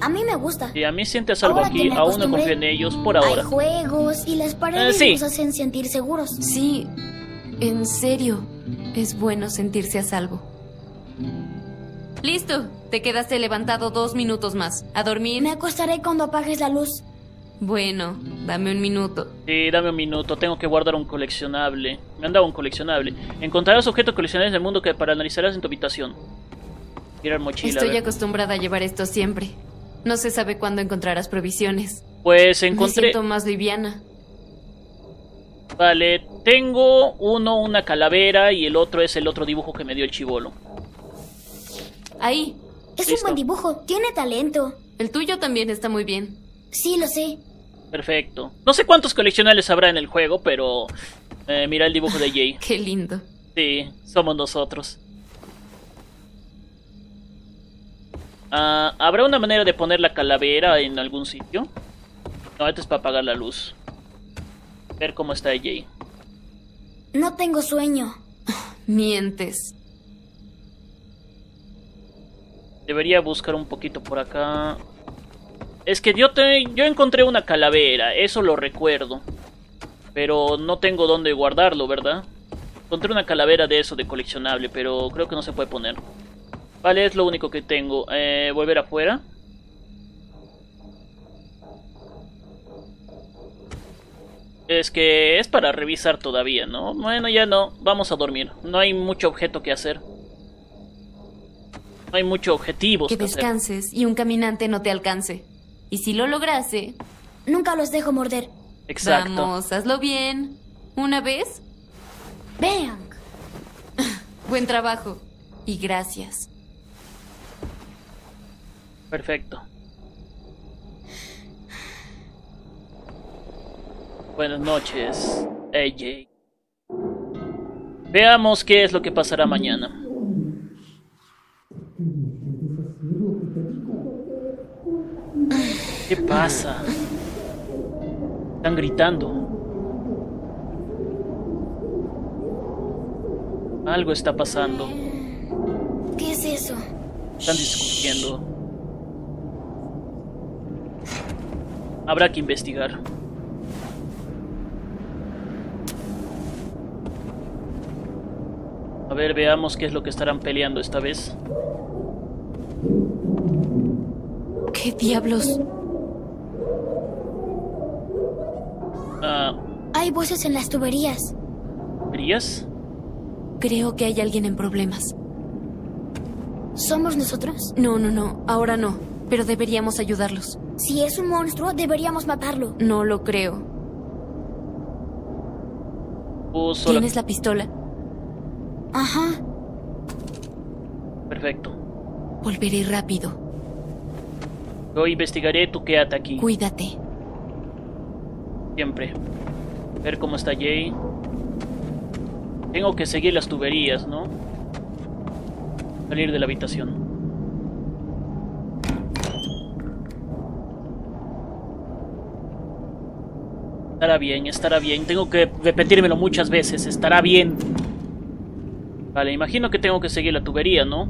A mí me gusta. Y sí, a mí sientes algo ahora aquí, aún no confío en ellos por ahora. Hay juegos y las paredes eh, sí. nos hacen sentir seguros. Sí. En serio, es bueno sentirse a salvo. Listo, te quedaste levantado dos minutos más. A dormir. Me acostaré cuando apagues la luz. Bueno, dame un minuto. Sí, dame un minuto, tengo que guardar un coleccionable. Me han dado un coleccionable. Encontrarás objetos coleccionables del mundo que analizarás en tu habitación. Mirar mochila. Estoy acostumbrada a llevar esto siempre. No se sabe cuándo encontrarás provisiones. Pues encontré... Me siento más liviana. Vale, tengo uno, una calavera, y el otro es el otro dibujo que me dio el chibolo. Ahí. Es Listo. Un buen dibujo, tiene talento. El tuyo también está muy bien. Sí, lo sé. Perfecto. No sé cuántos coleccionables habrá en el juego, pero... Eh, mira el dibujo de Jay. Qué lindo. Sí, somos nosotros. Ah, ¿habrá una manera de poner la calavera en algún sitio? No, esto es para apagar la luz. Ver cómo está Jay. No tengo sueño. Mientes. Debería buscar un poquito por acá. Es que yo te, yo encontré una calavera, eso lo recuerdo. Pero no tengo dónde guardarlo, ¿verdad? Encontré una calavera de eso, de coleccionable, pero creo que no se puede poner. Vale, es lo único que tengo. Eh, volver afuera. Es que es para revisar todavía, ¿no? Bueno, ya no. Vamos a dormir. No hay mucho objeto que hacer. No hay mucho objetivo. Que, que descanses hacer. Y un caminante no te alcance. Y si lo lograse... Nunca los dejo morder. Exacto. Vamos, hazlo bien. ¿Una vez? Vean. Buen trabajo. Y gracias. Perfecto. Buenas noches, A J. Veamos qué es lo que pasará mañana. ¿Qué pasa? Están gritando. Algo está pasando. ¿Qué es eso? Están discutiendo. Habrá que investigar. A ver, veamos qué es lo que estarán peleando esta vez. ¿Qué diablos? Ah. Hay voces en las tuberías. ¿Tuberías? Creo que hay alguien en problemas. ¿Somos nosotros? No, no, no. Ahora no. Pero deberíamos ayudarlos. Si es un monstruo, deberíamos matarlo. No lo creo. Uso la... ¿Tienes la pistola? Ajá. Perfecto. Volveré rápido. Yo investigaré, tú quédate aquí. Cuídate. Siempre. A ver cómo está Jay. Tengo que seguir las tuberías, ¿no? Salir de la habitación. Estará bien, estará bien. Tengo que repetírmelo muchas veces. Estará bien. Vale, imagino que tengo que seguir la tubería, ¿no?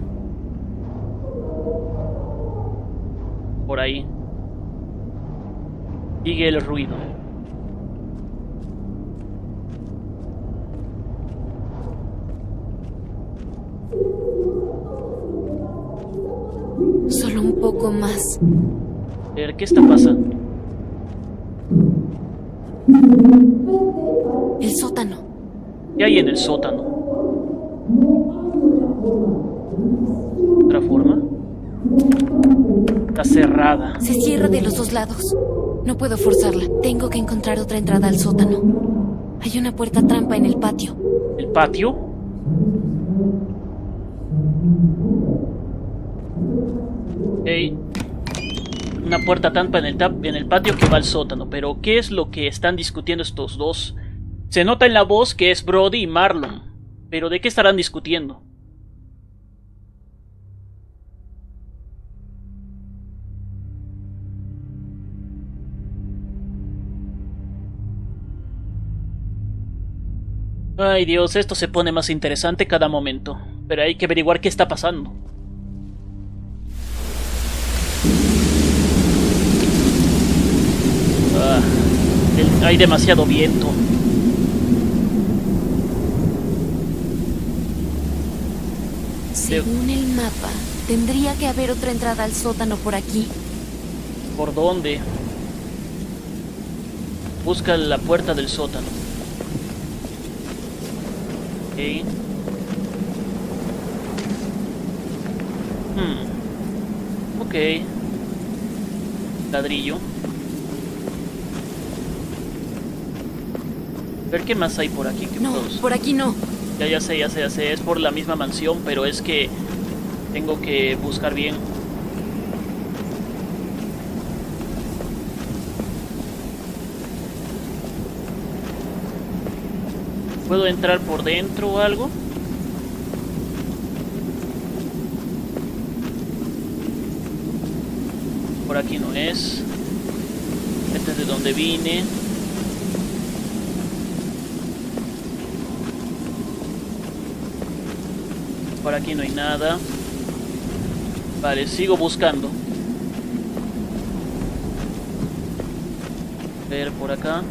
Por ahí. Sigue el ruido. Solo un poco más. A ver, ¿qué está pasando? El sótano. ¿Qué hay en el sótano? ¿Otra forma? Está cerrada. Se cierra de los dos lados. No puedo forzarla. Tengo que encontrar otra entrada al sótano. Hay una puerta trampa en el patio. ¿El patio? Hey. Una puerta trampa en el, en el patio que va al sótano. Pero ¿qué es lo que están discutiendo estos dos? Se nota en la voz que es Brody y Marlon. Pero ¿de qué estarán discutiendo? Ay Dios, esto se pone más interesante cada momento. Pero hay que averiguar qué está pasando. Ah, el, hay demasiado viento. Según el mapa, tendría que haber otra entrada al sótano por aquí. ¿Por dónde? Busca la puerta del sótano. Ok. Hmm. Ok. Ladrillo. A ver qué más hay por aquí. No, puedo... por aquí no. Ya, ya sé, ya sé, ya sé. Es por la misma mansión, pero es que tengo que buscar bien. ¿Puedo entrar por dentro o algo? Por aquí no es. Este es de donde vine. Por aquí no hay nada. Vale, sigo buscando. A ver por acá.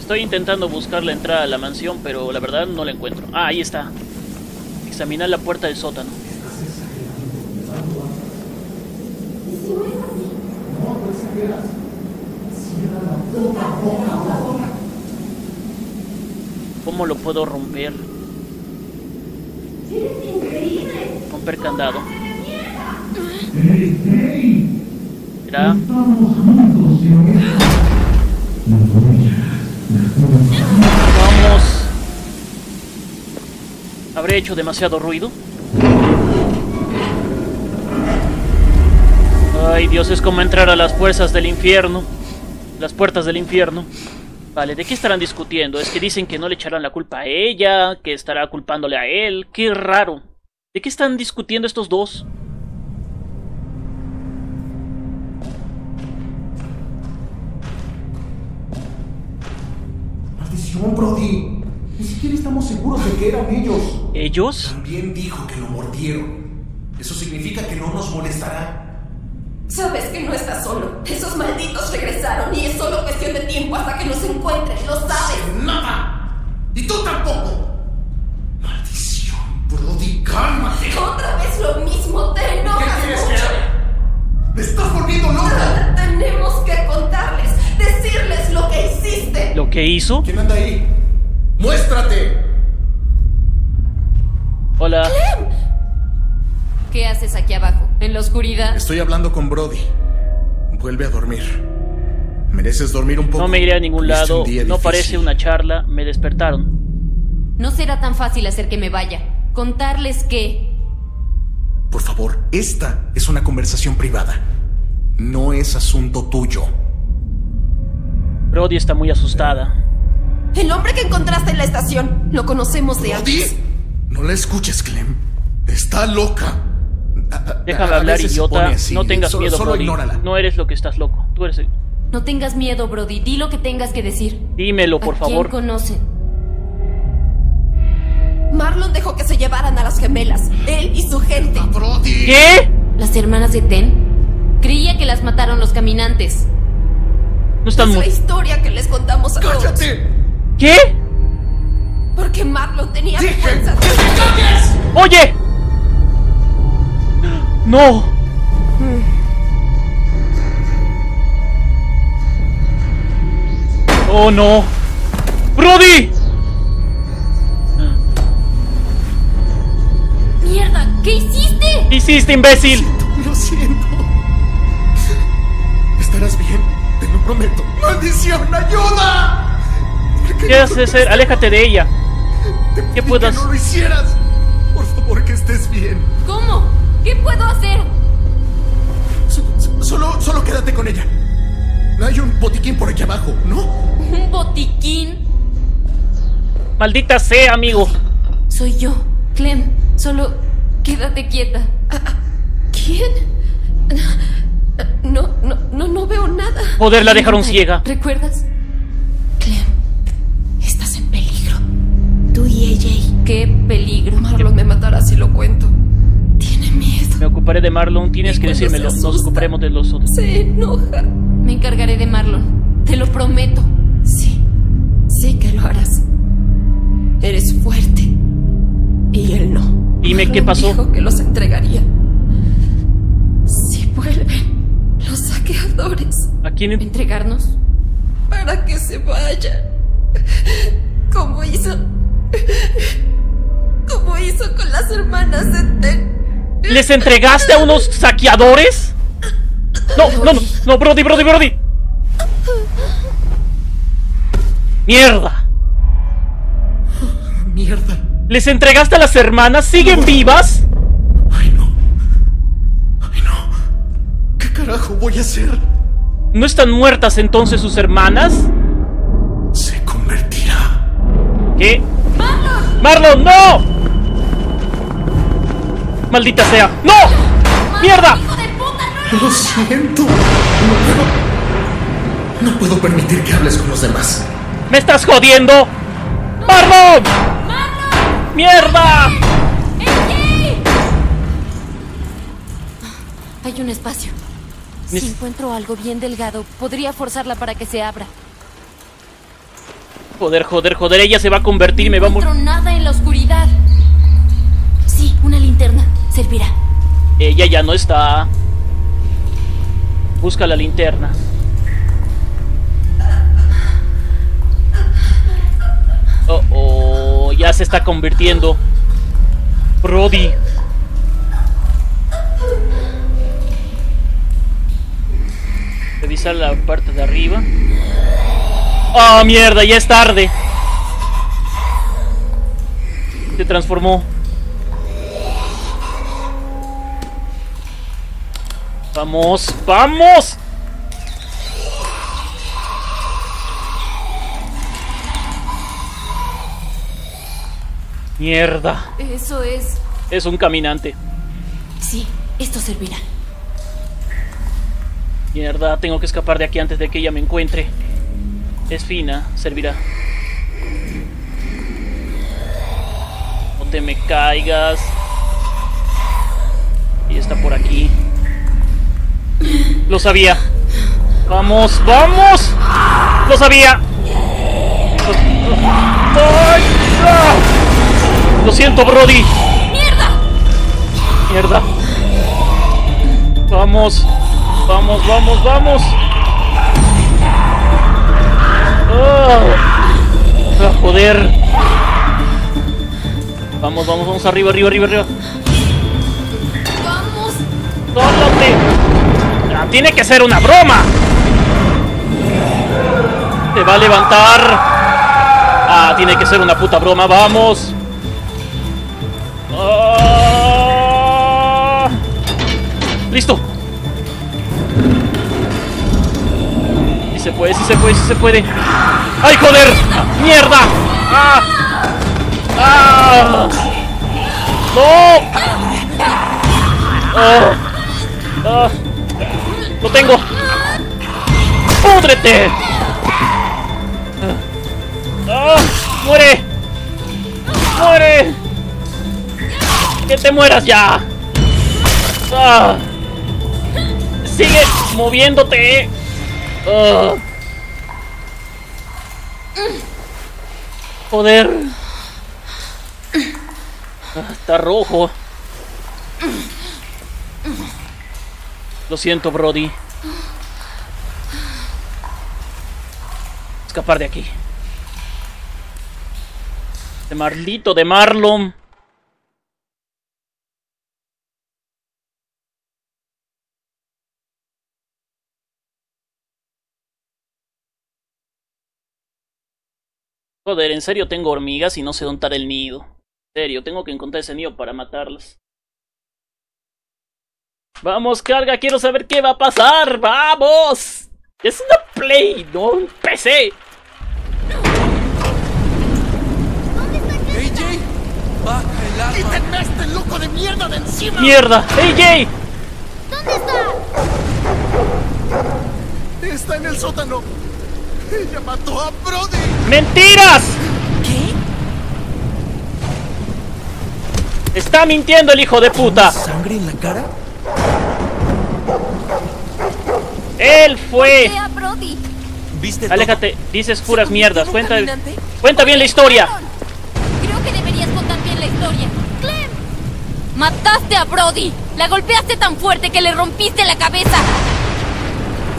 Estoy intentando buscar la entrada a la mansión, pero la verdad no la encuentro. Ah, ahí está. Examinar la puerta del sótano. ¿Cómo lo puedo romper? Romper candado. Mira. Vamos. ¿Habré hecho demasiado ruido? Ay, Dios, es como entrar a las fuerzas del infierno. Las puertas del infierno. Vale, ¿de qué estarán discutiendo? Es que dicen que no le echarán la culpa a ella, que estará culpándole a él. ¡Qué raro! ¿De qué están discutiendo estos dos? maldición, Brody. Ni siquiera estamos seguros de que eran ellos. ¿Ellos? También dijo que lo mordieron. Eso significa que no nos molestará. Sabes que no estás solo. Esos malditos regresaron y es solo cuestión de tiempo hasta que los encuentres. ¡Lo sabes! ¡Nada! ¡Y tú tampoco! ¡Maldición, Brody! ¡Cálmate! ¡Otra vez lo mismo! ¡Te enojas! ¿Qué quieres que haga? ¡Me estás volviendo loca! ¡Tenemos que contarles! ¡Decirles lo que hiciste! ¿Lo que hizo? ¿Quién anda ahí? ¡Muéstrate! Hola. Clem. ¿Qué haces aquí abajo, en la oscuridad? Estoy hablando con Brody. Vuelve a dormir. Mereces dormir un poco. No me iré a ningún lado. No parece una charla. Me despertaron. No será tan fácil hacer que me vaya. Contarles que... Por favor, esta es una conversación privada. No es asunto tuyo. Brody está muy asustada. El hombre que encontraste en la estación. Lo conocemos de antes. No la escuches, Clem. Está loca. Déjala hablar, idiota. No tengas solo, miedo, solo Brody. Ignórala. No eres lo que estás loco. Tú eres el... No tengas miedo, Brody. Di lo que tengas que decir. Dímelo, por ¿A favor. ¿Quién conoce? Marlon dejó que se llevaran a las gemelas. Él y su gente. Brody. ¿Qué? ¿Las hermanas de Tenn? Creía que las mataron los caminantes. No están muy... Es la historia que les contamos a todos. ¡Cállate! ¿Qué? Porque Marlon tenía vergüenza. ¡Que te calles! ¡Oye! ¡No! ¡Oh, no! ¡Brody! ¡Mierda! ¿Qué hiciste? ¿Qué hiciste, imbécil? Lo siento, lo siento. Estarás bien, te lo prometo. ¡Maldición, ayuda! ¿Qué haces hacer? Aléjate de ella. ¿Qué puedo hacer? ¡No lo hicieras! Por favor, que estés bien. ¿Cómo? ¿Qué puedo hacer? So, so, solo, solo quédate con ella. Hay un botiquín por aquí abajo, ¿no? ¿Un botiquín? Maldita sea, amigo. Soy yo, Clem. Solo quédate quieta. ¿Quién? No, no, no, no veo nada. Joder, la dejaron ciega. ¿Recuerdas? A J, qué peligro. Marlon me matará si lo cuento. Tiene miedo. Me ocuparé de Marlon, tienes que decírmelo. Nos ocuparemos de los otros. Se enoja. Me encargaré de Marlon, te lo prometo. Sí, sé que lo harás. Eres fuerte. Y él no. Dime qué pasó. Dijo que los entregaría si vuelven los saqueadores. ¿A quién en... entregarnos? Para que se vayan. Como hizo Como hizo con las hermanas de Tenn. ¿Les entregaste a unos saqueadores? No, no, no, no, Brody, Brody, Brody. Mierda. Mierda. ¿Les entregaste a las hermanas? ¿Siguen no. vivas? Ay, no. Ay, no. ¿Qué carajo voy a hacer? ¿No están muertas entonces sus hermanas? Se convertirá. ¿Qué? ¡Marlon! ¡Marlon, no! ¡Maldita sea! ¡No! Marlon, ¡mierda! Hijo de puta, no lo... lo siento. No puedo. No puedo permitir que hables con los demás. ¡Me estás jodiendo! No. ¡Marlon! ¡Marlon! ¡Mierda! ¡Ey! Hay un espacio. Si ¿Sí? encuentro algo bien delgado, podría forzarla para que se abra. Joder, joder, joder, ella se va a convertir y me va a morir. No encuentro nada en la oscuridad. Sí, una linterna servirá. Ella ya no está. Busca la linterna. Oh, oh, ya se está convirtiendo. Brody. Revisar la parte de arriba. ¡Ah, oh, mierda! Ya es tarde. Se transformó. ¡Vamos! ¡Vamos! ¡Mierda! Eso es... Es un caminante. Sí, esto servirá. Mierda, tengo que escapar de aquí antes de que ella me encuentre. Es fina, servirá. te me caigas. Y está por aquí. Lo sabía. Vamos, vamos. Lo sabía. Lo siento, Brody. Mierda. Mierda. Vamos, vamos, vamos, vamos. Oh, a joder. Vamos, vamos, vamos arriba, arriba, arriba, arriba. Vamos. ¡Dónde! Ah, tiene que ser una broma. Te va a levantar. Ah, tiene que ser una puta broma. Vamos. Oh. Listo. Sí se puede, sí se puede, sí se puede. ¡Ay, joder! ¡Mierda! ¡Ah! ¡Ah! ¡No! ¡Oh! ¡Ah! ¡Lo tengo! ¡Púdrete! ¡Ah! ¡Muere! ¡Muere! ¡Que te mueras ya! ¡Ah! ¡Sigue moviéndote! ¡Ah! Joder. Ah, está rojo. Lo siento, Brody. Escapar de aquí. De Marlito, de Marlon. Joder, en serio tengo hormigas y no sé dónde está el nido. En serio, tengo que encontrar ese nido para matarlas. Vamos, carga, quiero saber qué va a pasar. ¡Vamos! Es una Play, no un P C. ¿Dónde está A J? Baja el arma. ¡Quítenme a este loco de mierda de encima! ¡Mierda! ¡A J! ¿Dónde está? Está en el sótano. ¡Ella mató a Brody! ¡Mentiras! ¿Qué? ¡Está mintiendo el hijo de puta! ¿Sangre en la cara? ¡Él fue! A Brody. ¿Viste? Aléjate, todo. Dices puras mierdas. Cuenta, cuenta bien la historia. Creo que deberías contar bien la historia. ¡Clem! ¡Mataste a Brody! ¡La golpeaste tan fuerte que le rompiste la cabeza!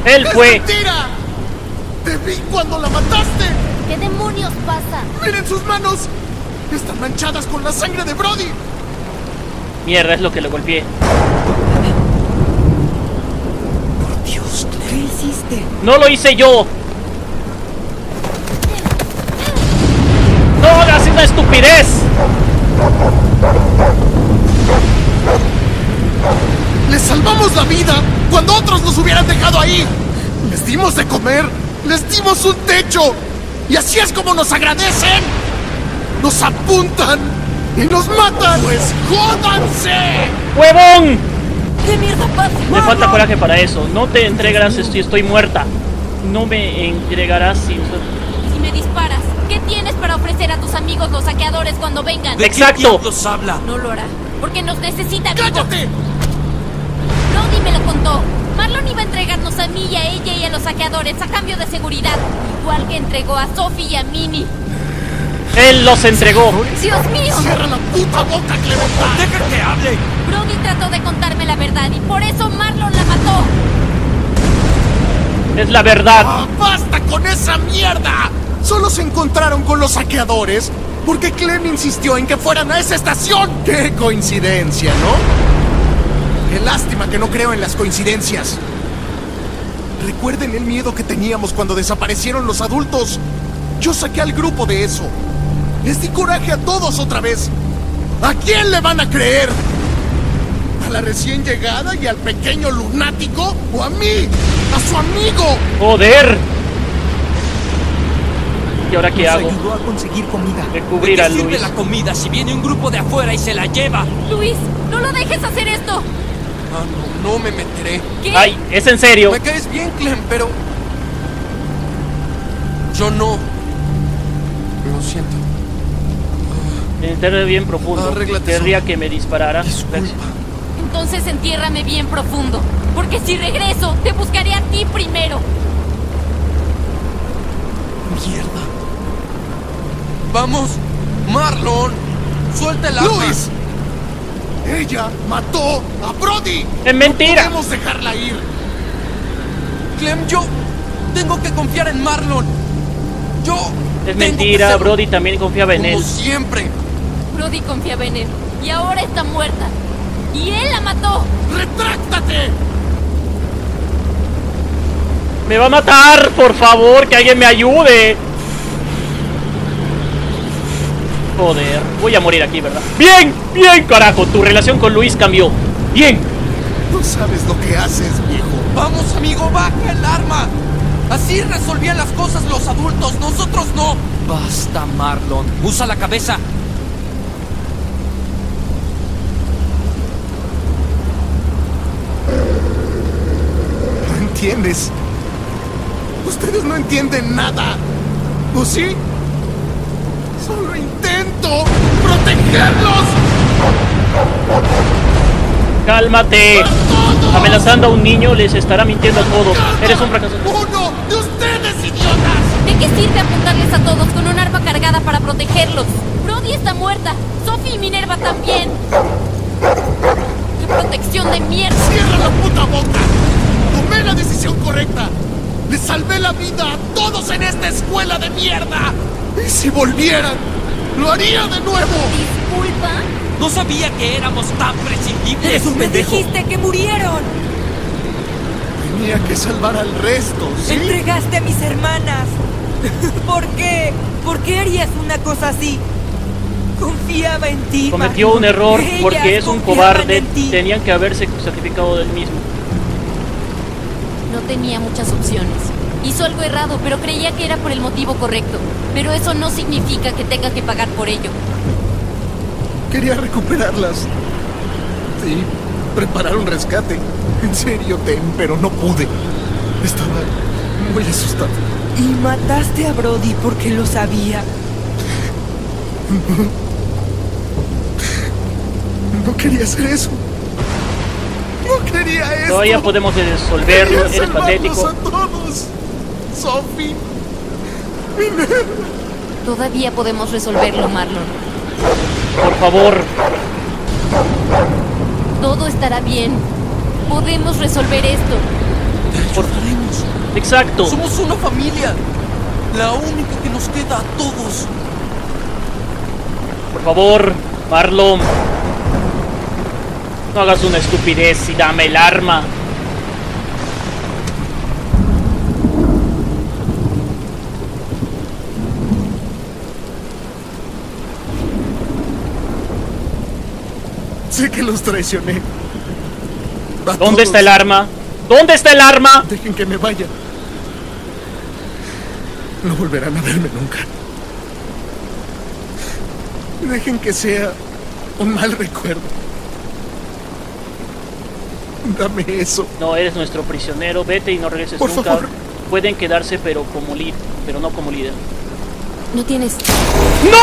¡Él fue! ¡Es mentira! ¡Te vi cuando la mataste! ¿Qué demonios pasa? ¡Miren sus manos! ¡Están manchadas con la sangre de Brody! Mierda, es lo que le golpeé. Por Dios, ¿qué hiciste? ¡No lo hice yo! ¡No hagas una estupidez! ¡Les salvamos la vida cuando otros nos hubieran dejado ahí! ¡Les dimos de comer! ¡Les dimos un techo! ¡Y así es como nos agradecen! ¡Nos apuntan! ¡Y nos matan! ¡Pues jódanse! ¡Huevón! ¡Qué mierda pasa! Me falta coraje para eso. No te entregarás si estoy muerta. No me entregarás si... Si me disparas, ¿qué tienes para ofrecer a tus amigos los saqueadores cuando vengan? ¡Exacto! Habla. No lo hará, porque nos necesita vivos. ¡Cállate! Brody me lo contó. Marlon iba a entregarnos a mí y a ella y a los saqueadores a cambio de seguridad, igual que entregó a Sophie y a Minnie. Él los entregó. ¡Dios mío! ¡Cierra la puta boca, Clementine! ¡Deja que hable! Brody trató de contarme la verdad y por eso Marlon la mató. Es la verdad. Oh, ¡basta con esa mierda! Solo se encontraron con los saqueadores porque Clem insistió en que fueran a esa estación. ¡Qué coincidencia!, ¿no? ¡Qué lástima que no creo en las coincidencias! Recuerden el miedo que teníamos cuando desaparecieron los adultos. Yo saqué al grupo de eso. Les di coraje a todos otra vez. ¿A quién le van a creer? ¿A la recién llegada y al pequeño lunático? ¿O a mí? ¡A su amigo! ¡Joder! ¿Y ahora qué hago? Ayudó a conseguir comida. Recubrir a Luis. ¿De qué sirve la comida si viene un grupo de afuera y se la lleva? ¡Luis! ¡No lo dejes hacer esto! Ah, no, no me meteré. ¿Qué? Ay, es en serio. Me caes bien, Clem, pero... Yo no. Lo siento. Enterré bien profundo. Querría que me disparara. Entonces entiérrame bien profundo, porque si regreso, te buscaré a ti primero. Mierda. Vamos, Marlon. Suelta el arma. ¡Luis! Ella mató a Brody. ¡Es mentira! No podemos dejarla ir. Clem, yo tengo que confiar en Marlon. Yo. Es mentira, ser... Brody también confiaba en él. Como siempre. Brody confiaba en él y ahora está muerta. Y él la mató. ¡Retráctate! Me va a matar, por favor, que alguien me ayude. Joder, voy a morir aquí, ¿verdad? Bien, bien, carajo, tu relación con Luis cambió. Bien. No sabes lo que haces, viejo. Vamos, amigo, baja el arma. Así resolvían las cosas los adultos, nosotros no. Basta, Marlon. Usa la cabeza. No entiendes. Ustedes no entienden nada. ¿O sí? Solo intento protegerlos. Cálmate. Amenazando a un niño les estará mintiendo a todos. Eres un fracaso. ¡Uno de ustedes, idiotas! ¿De qué sirve apuntarles a todos con un arma cargada para protegerlos? Brody está muerta. Sophie y Minerva también. ¡Qué protección de mierda! ¡Cierra la puta boca! Tomé la decisión correcta. ¡Le salvé la vida a todos en esta escuela de mierda! Y si volvieran, lo haría de nuevo. Disculpa. No sabía que éramos tan prescindibles. Es un pendejo. Me dijiste que murieron. Tenía que salvar al resto, ¿sí? Entregaste a mis hermanas. ¿Por qué? ¿Por qué harías una cosa así? Confiaba en ti. Cometió un error porque es un cobarde. Tenían que haberse sacrificado del mismo. No tenía muchas opciones. Hizo algo errado, pero creía que era por el motivo correcto. Pero eso no significa que tenga que pagar por ello. Quería recuperarlas. Sí, preparar un rescate. En serio, Tenn, pero no pude. Estaba muy asustado. Y mataste a Brody porque lo sabía. No quería hacer eso. No quería eso. Todavía podemos resolverlo. Eres patético. A todos. Sophie. Minerva. Todavía podemos resolverlo, Marlon. Por favor. Todo estará bien. Podemos resolver esto. Te ayudaremos. Exacto. Somos una familia. La única que nos queda a todos. Por favor, Marlon. No hagas una estupidez y dame el arma. Sé que los traicioné. A ¿Dónde todos. está el arma? ¿Dónde está el arma? Dejen que me vaya. No volverán a verme nunca. Dejen que sea un mal recuerdo. Dame eso. No, eres nuestro prisionero. Vete y no regreses Por nunca. Favor. Pueden quedarse, pero como líder, pero no como líder. No tienes. ¡No!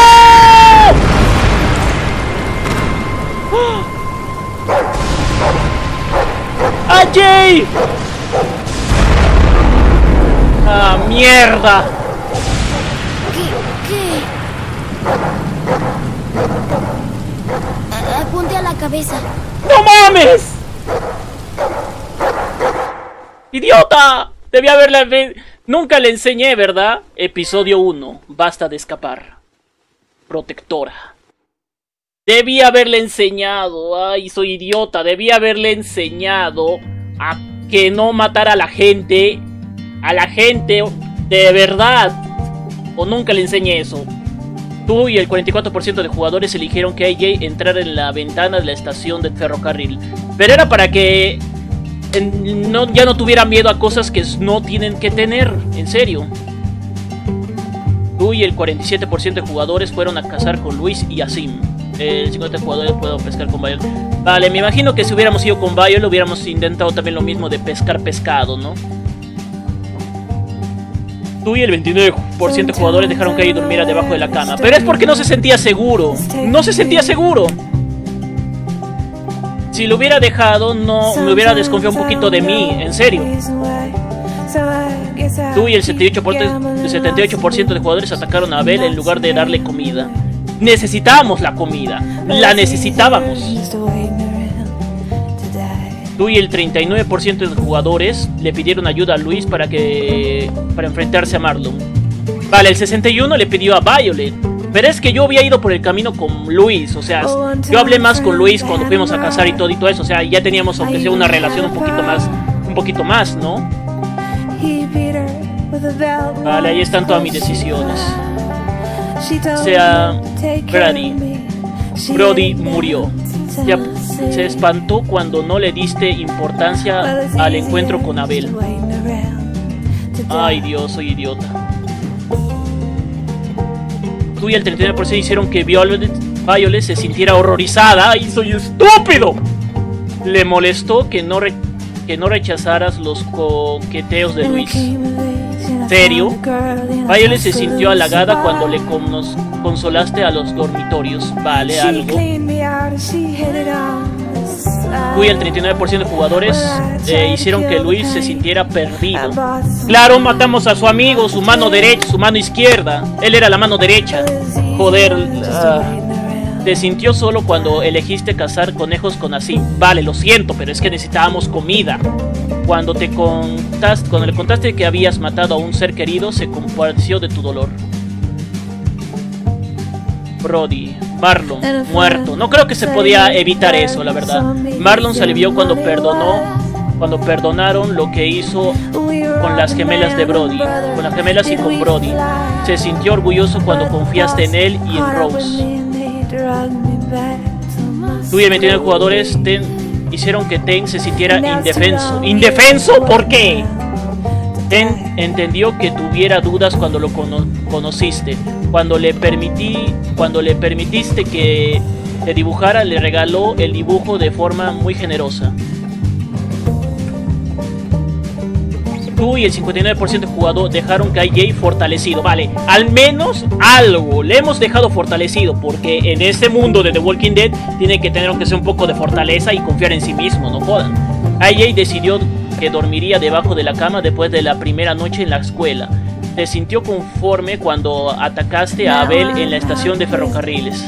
¡A J! ¡Ah, mierda! ¿Qué? ¿Qué? Apunte a la cabeza. ¡No mames! ¡Idiota! Debí haberla... Nunca le enseñé, ¿verdad? Episodio uno. Basta de escapar. Protectora. Debí haberle enseñado, ay, soy idiota, debí haberle enseñado a que no matara a la gente, a la gente de verdad, o nunca le enseñé eso. Tú y el cuarenta y cuatro por ciento de jugadores eligieron que A J entrara en la ventana de la estación del ferrocarril, pero era para que en, no, ya no tuviera miedo a cosas que no tienen que tener, en serio. Tú y el cuarenta y siete por ciento de jugadores fueron a cazar con Luis y Aasim. El cincuenta jugadores puedo pescar con Violet. Vale, me imagino que si hubiéramos ido con Violet hubiéramos intentado también lo mismo de pescar pescado, ¿no? tú y el veintinueve por ciento de jugadores dejaron que ella durmiera debajo de la cama. Pero es porque no se sentía seguro. No se sentía seguro. Si lo hubiera dejado, no me hubiera desconfiado un poquito de mí, en serio. Tú y el setenta y ocho por ciento de jugadores atacaron a Abel en lugar de darle comida. Necesitábamos la comida. La necesitábamos. Tú y el treinta y nueve por ciento de los jugadores le pidieron ayuda a Luis para que para enfrentarse a Marlon. Vale, el sesenta y uno por ciento le pidió a Violet. Pero es que yo había ido por el camino con Luis, o sea, yo hablé más con Luis cuando fuimos a cazar y todo y todo eso, o sea, ya teníamos aunque sea una relación un poquito más, un poquito más, ¿no? Vale, ahí están todas mis decisiones. O sea, Brody, Brody murió. Ya se espantó cuando no le diste importancia al encuentro con Abel. Ay Dios, soy idiota. Tú y el treinta y nueve por ciento hicieron que Violet, Violet se sintiera horrorizada. ¡Ay, soy estúpido! Le molestó que no, re, que no rechazaras los coqueteos de Luis. ¿En serio? Violet se sintió halagada cuando le conos, consolaste a los dormitorios. Vale, algo. Tú y el treinta y nueve por ciento de jugadores eh, hicieron que Luis se sintiera perdido. Claro, matamos a su amigo, su mano derecha, su mano izquierda. Él era la mano derecha. Joder. Uh, te sintió solo cuando elegiste cazar conejos con Aasim. Vale, lo siento, pero es que necesitábamos comida. Cuando te contaste, cuando le contaste que habías matado a un ser querido, se compadeció de tu dolor. Brody, Marlon, muerto. No creo que se podía evitar eso, la verdad. Marlon se alivió cuando perdonó, cuando perdonaron lo que hizo con las gemelas de Brody, con las gemelas y con Brody. Se sintió orgulloso cuando confiaste en él y en Rose. Tú y el veintinueve jugadores Tenn, hicieron que Tenn se sintiera indefenso. ¿Indefenso? ¿Por qué? Tenn entendió que tuviera dudas cuando lo cono conociste. Cuando le, permití, cuando le permitiste que le dibujara, le regaló el dibujo de forma muy generosa. Tú y el cincuenta y nueve por ciento de jugadores dejaron que A J fortalecido. Vale, al menos algo. Le hemos dejado fortalecido porque en este mundo de The Walking Dead tiene que tener aunque sea un poco de fortaleza y confiar en sí mismo, no jodan. A J decidió que dormiría debajo de la cama después de la primera noche en la escuela. Te sintió conforme cuando atacaste a Abel en la estación de ferrocarriles.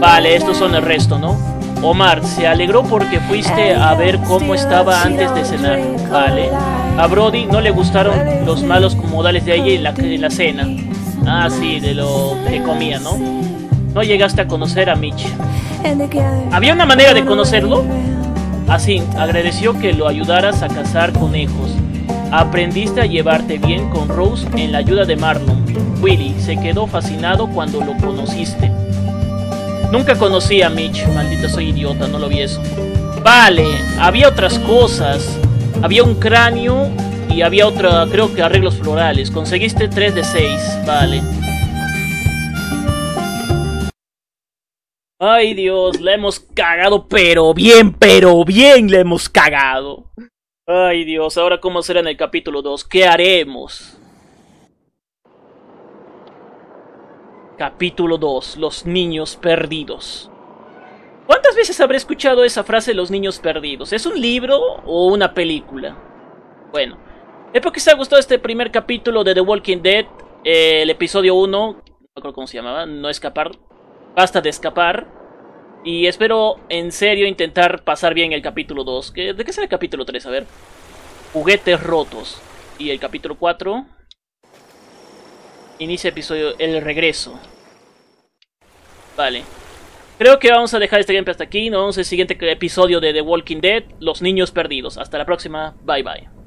Vale, estos son el resto, ¿no? Omar se alegró porque fuiste a ver cómo estaba antes de cenar. Vale. A Brody no le gustaron los malos modales de ella en la, en la cena. Ah, sí, de lo que comía, ¿no? No llegaste a conocer a Mitch. ¿Había una manera de conocerlo? Así, agradeció que lo ayudaras a cazar conejos. Aprendiste a llevarte bien con Rose en la ayuda de Marlon. Willy se quedó fascinado cuando lo conociste. Nunca conocí a Mitch, maldita soy idiota, no lo vi eso. Vale, había otras cosas. Había un cráneo y había otra, creo que arreglos florales. Conseguiste tres de seis, vale. Ay Dios, la hemos cagado pero bien, pero bien la hemos cagado. Ay Dios, ahora cómo será en el capítulo dos, ¿qué haremos? Capítulo dos, los niños perdidos. ¿Cuántas veces habré escuchado esa frase, los niños perdidos? ¿Es un libro o una película? Bueno, espero que os haya gustado este primer capítulo de The Walking Dead, eh, el episodio uno, no recuerdo cómo se llamaba, no escapar, basta de escapar. Y espero, en serio, intentar pasar bien el capítulo dos. ¿De qué será el capítulo tres? A ver. Juguetes rotos. Y el capítulo cuatro. Inicia episodio El regreso. Vale. Creo que vamos a dejar este gameplay hasta aquí. Nos vemos en el siguiente episodio de The Walking Dead. Los niños perdidos. Hasta la próxima. Bye bye.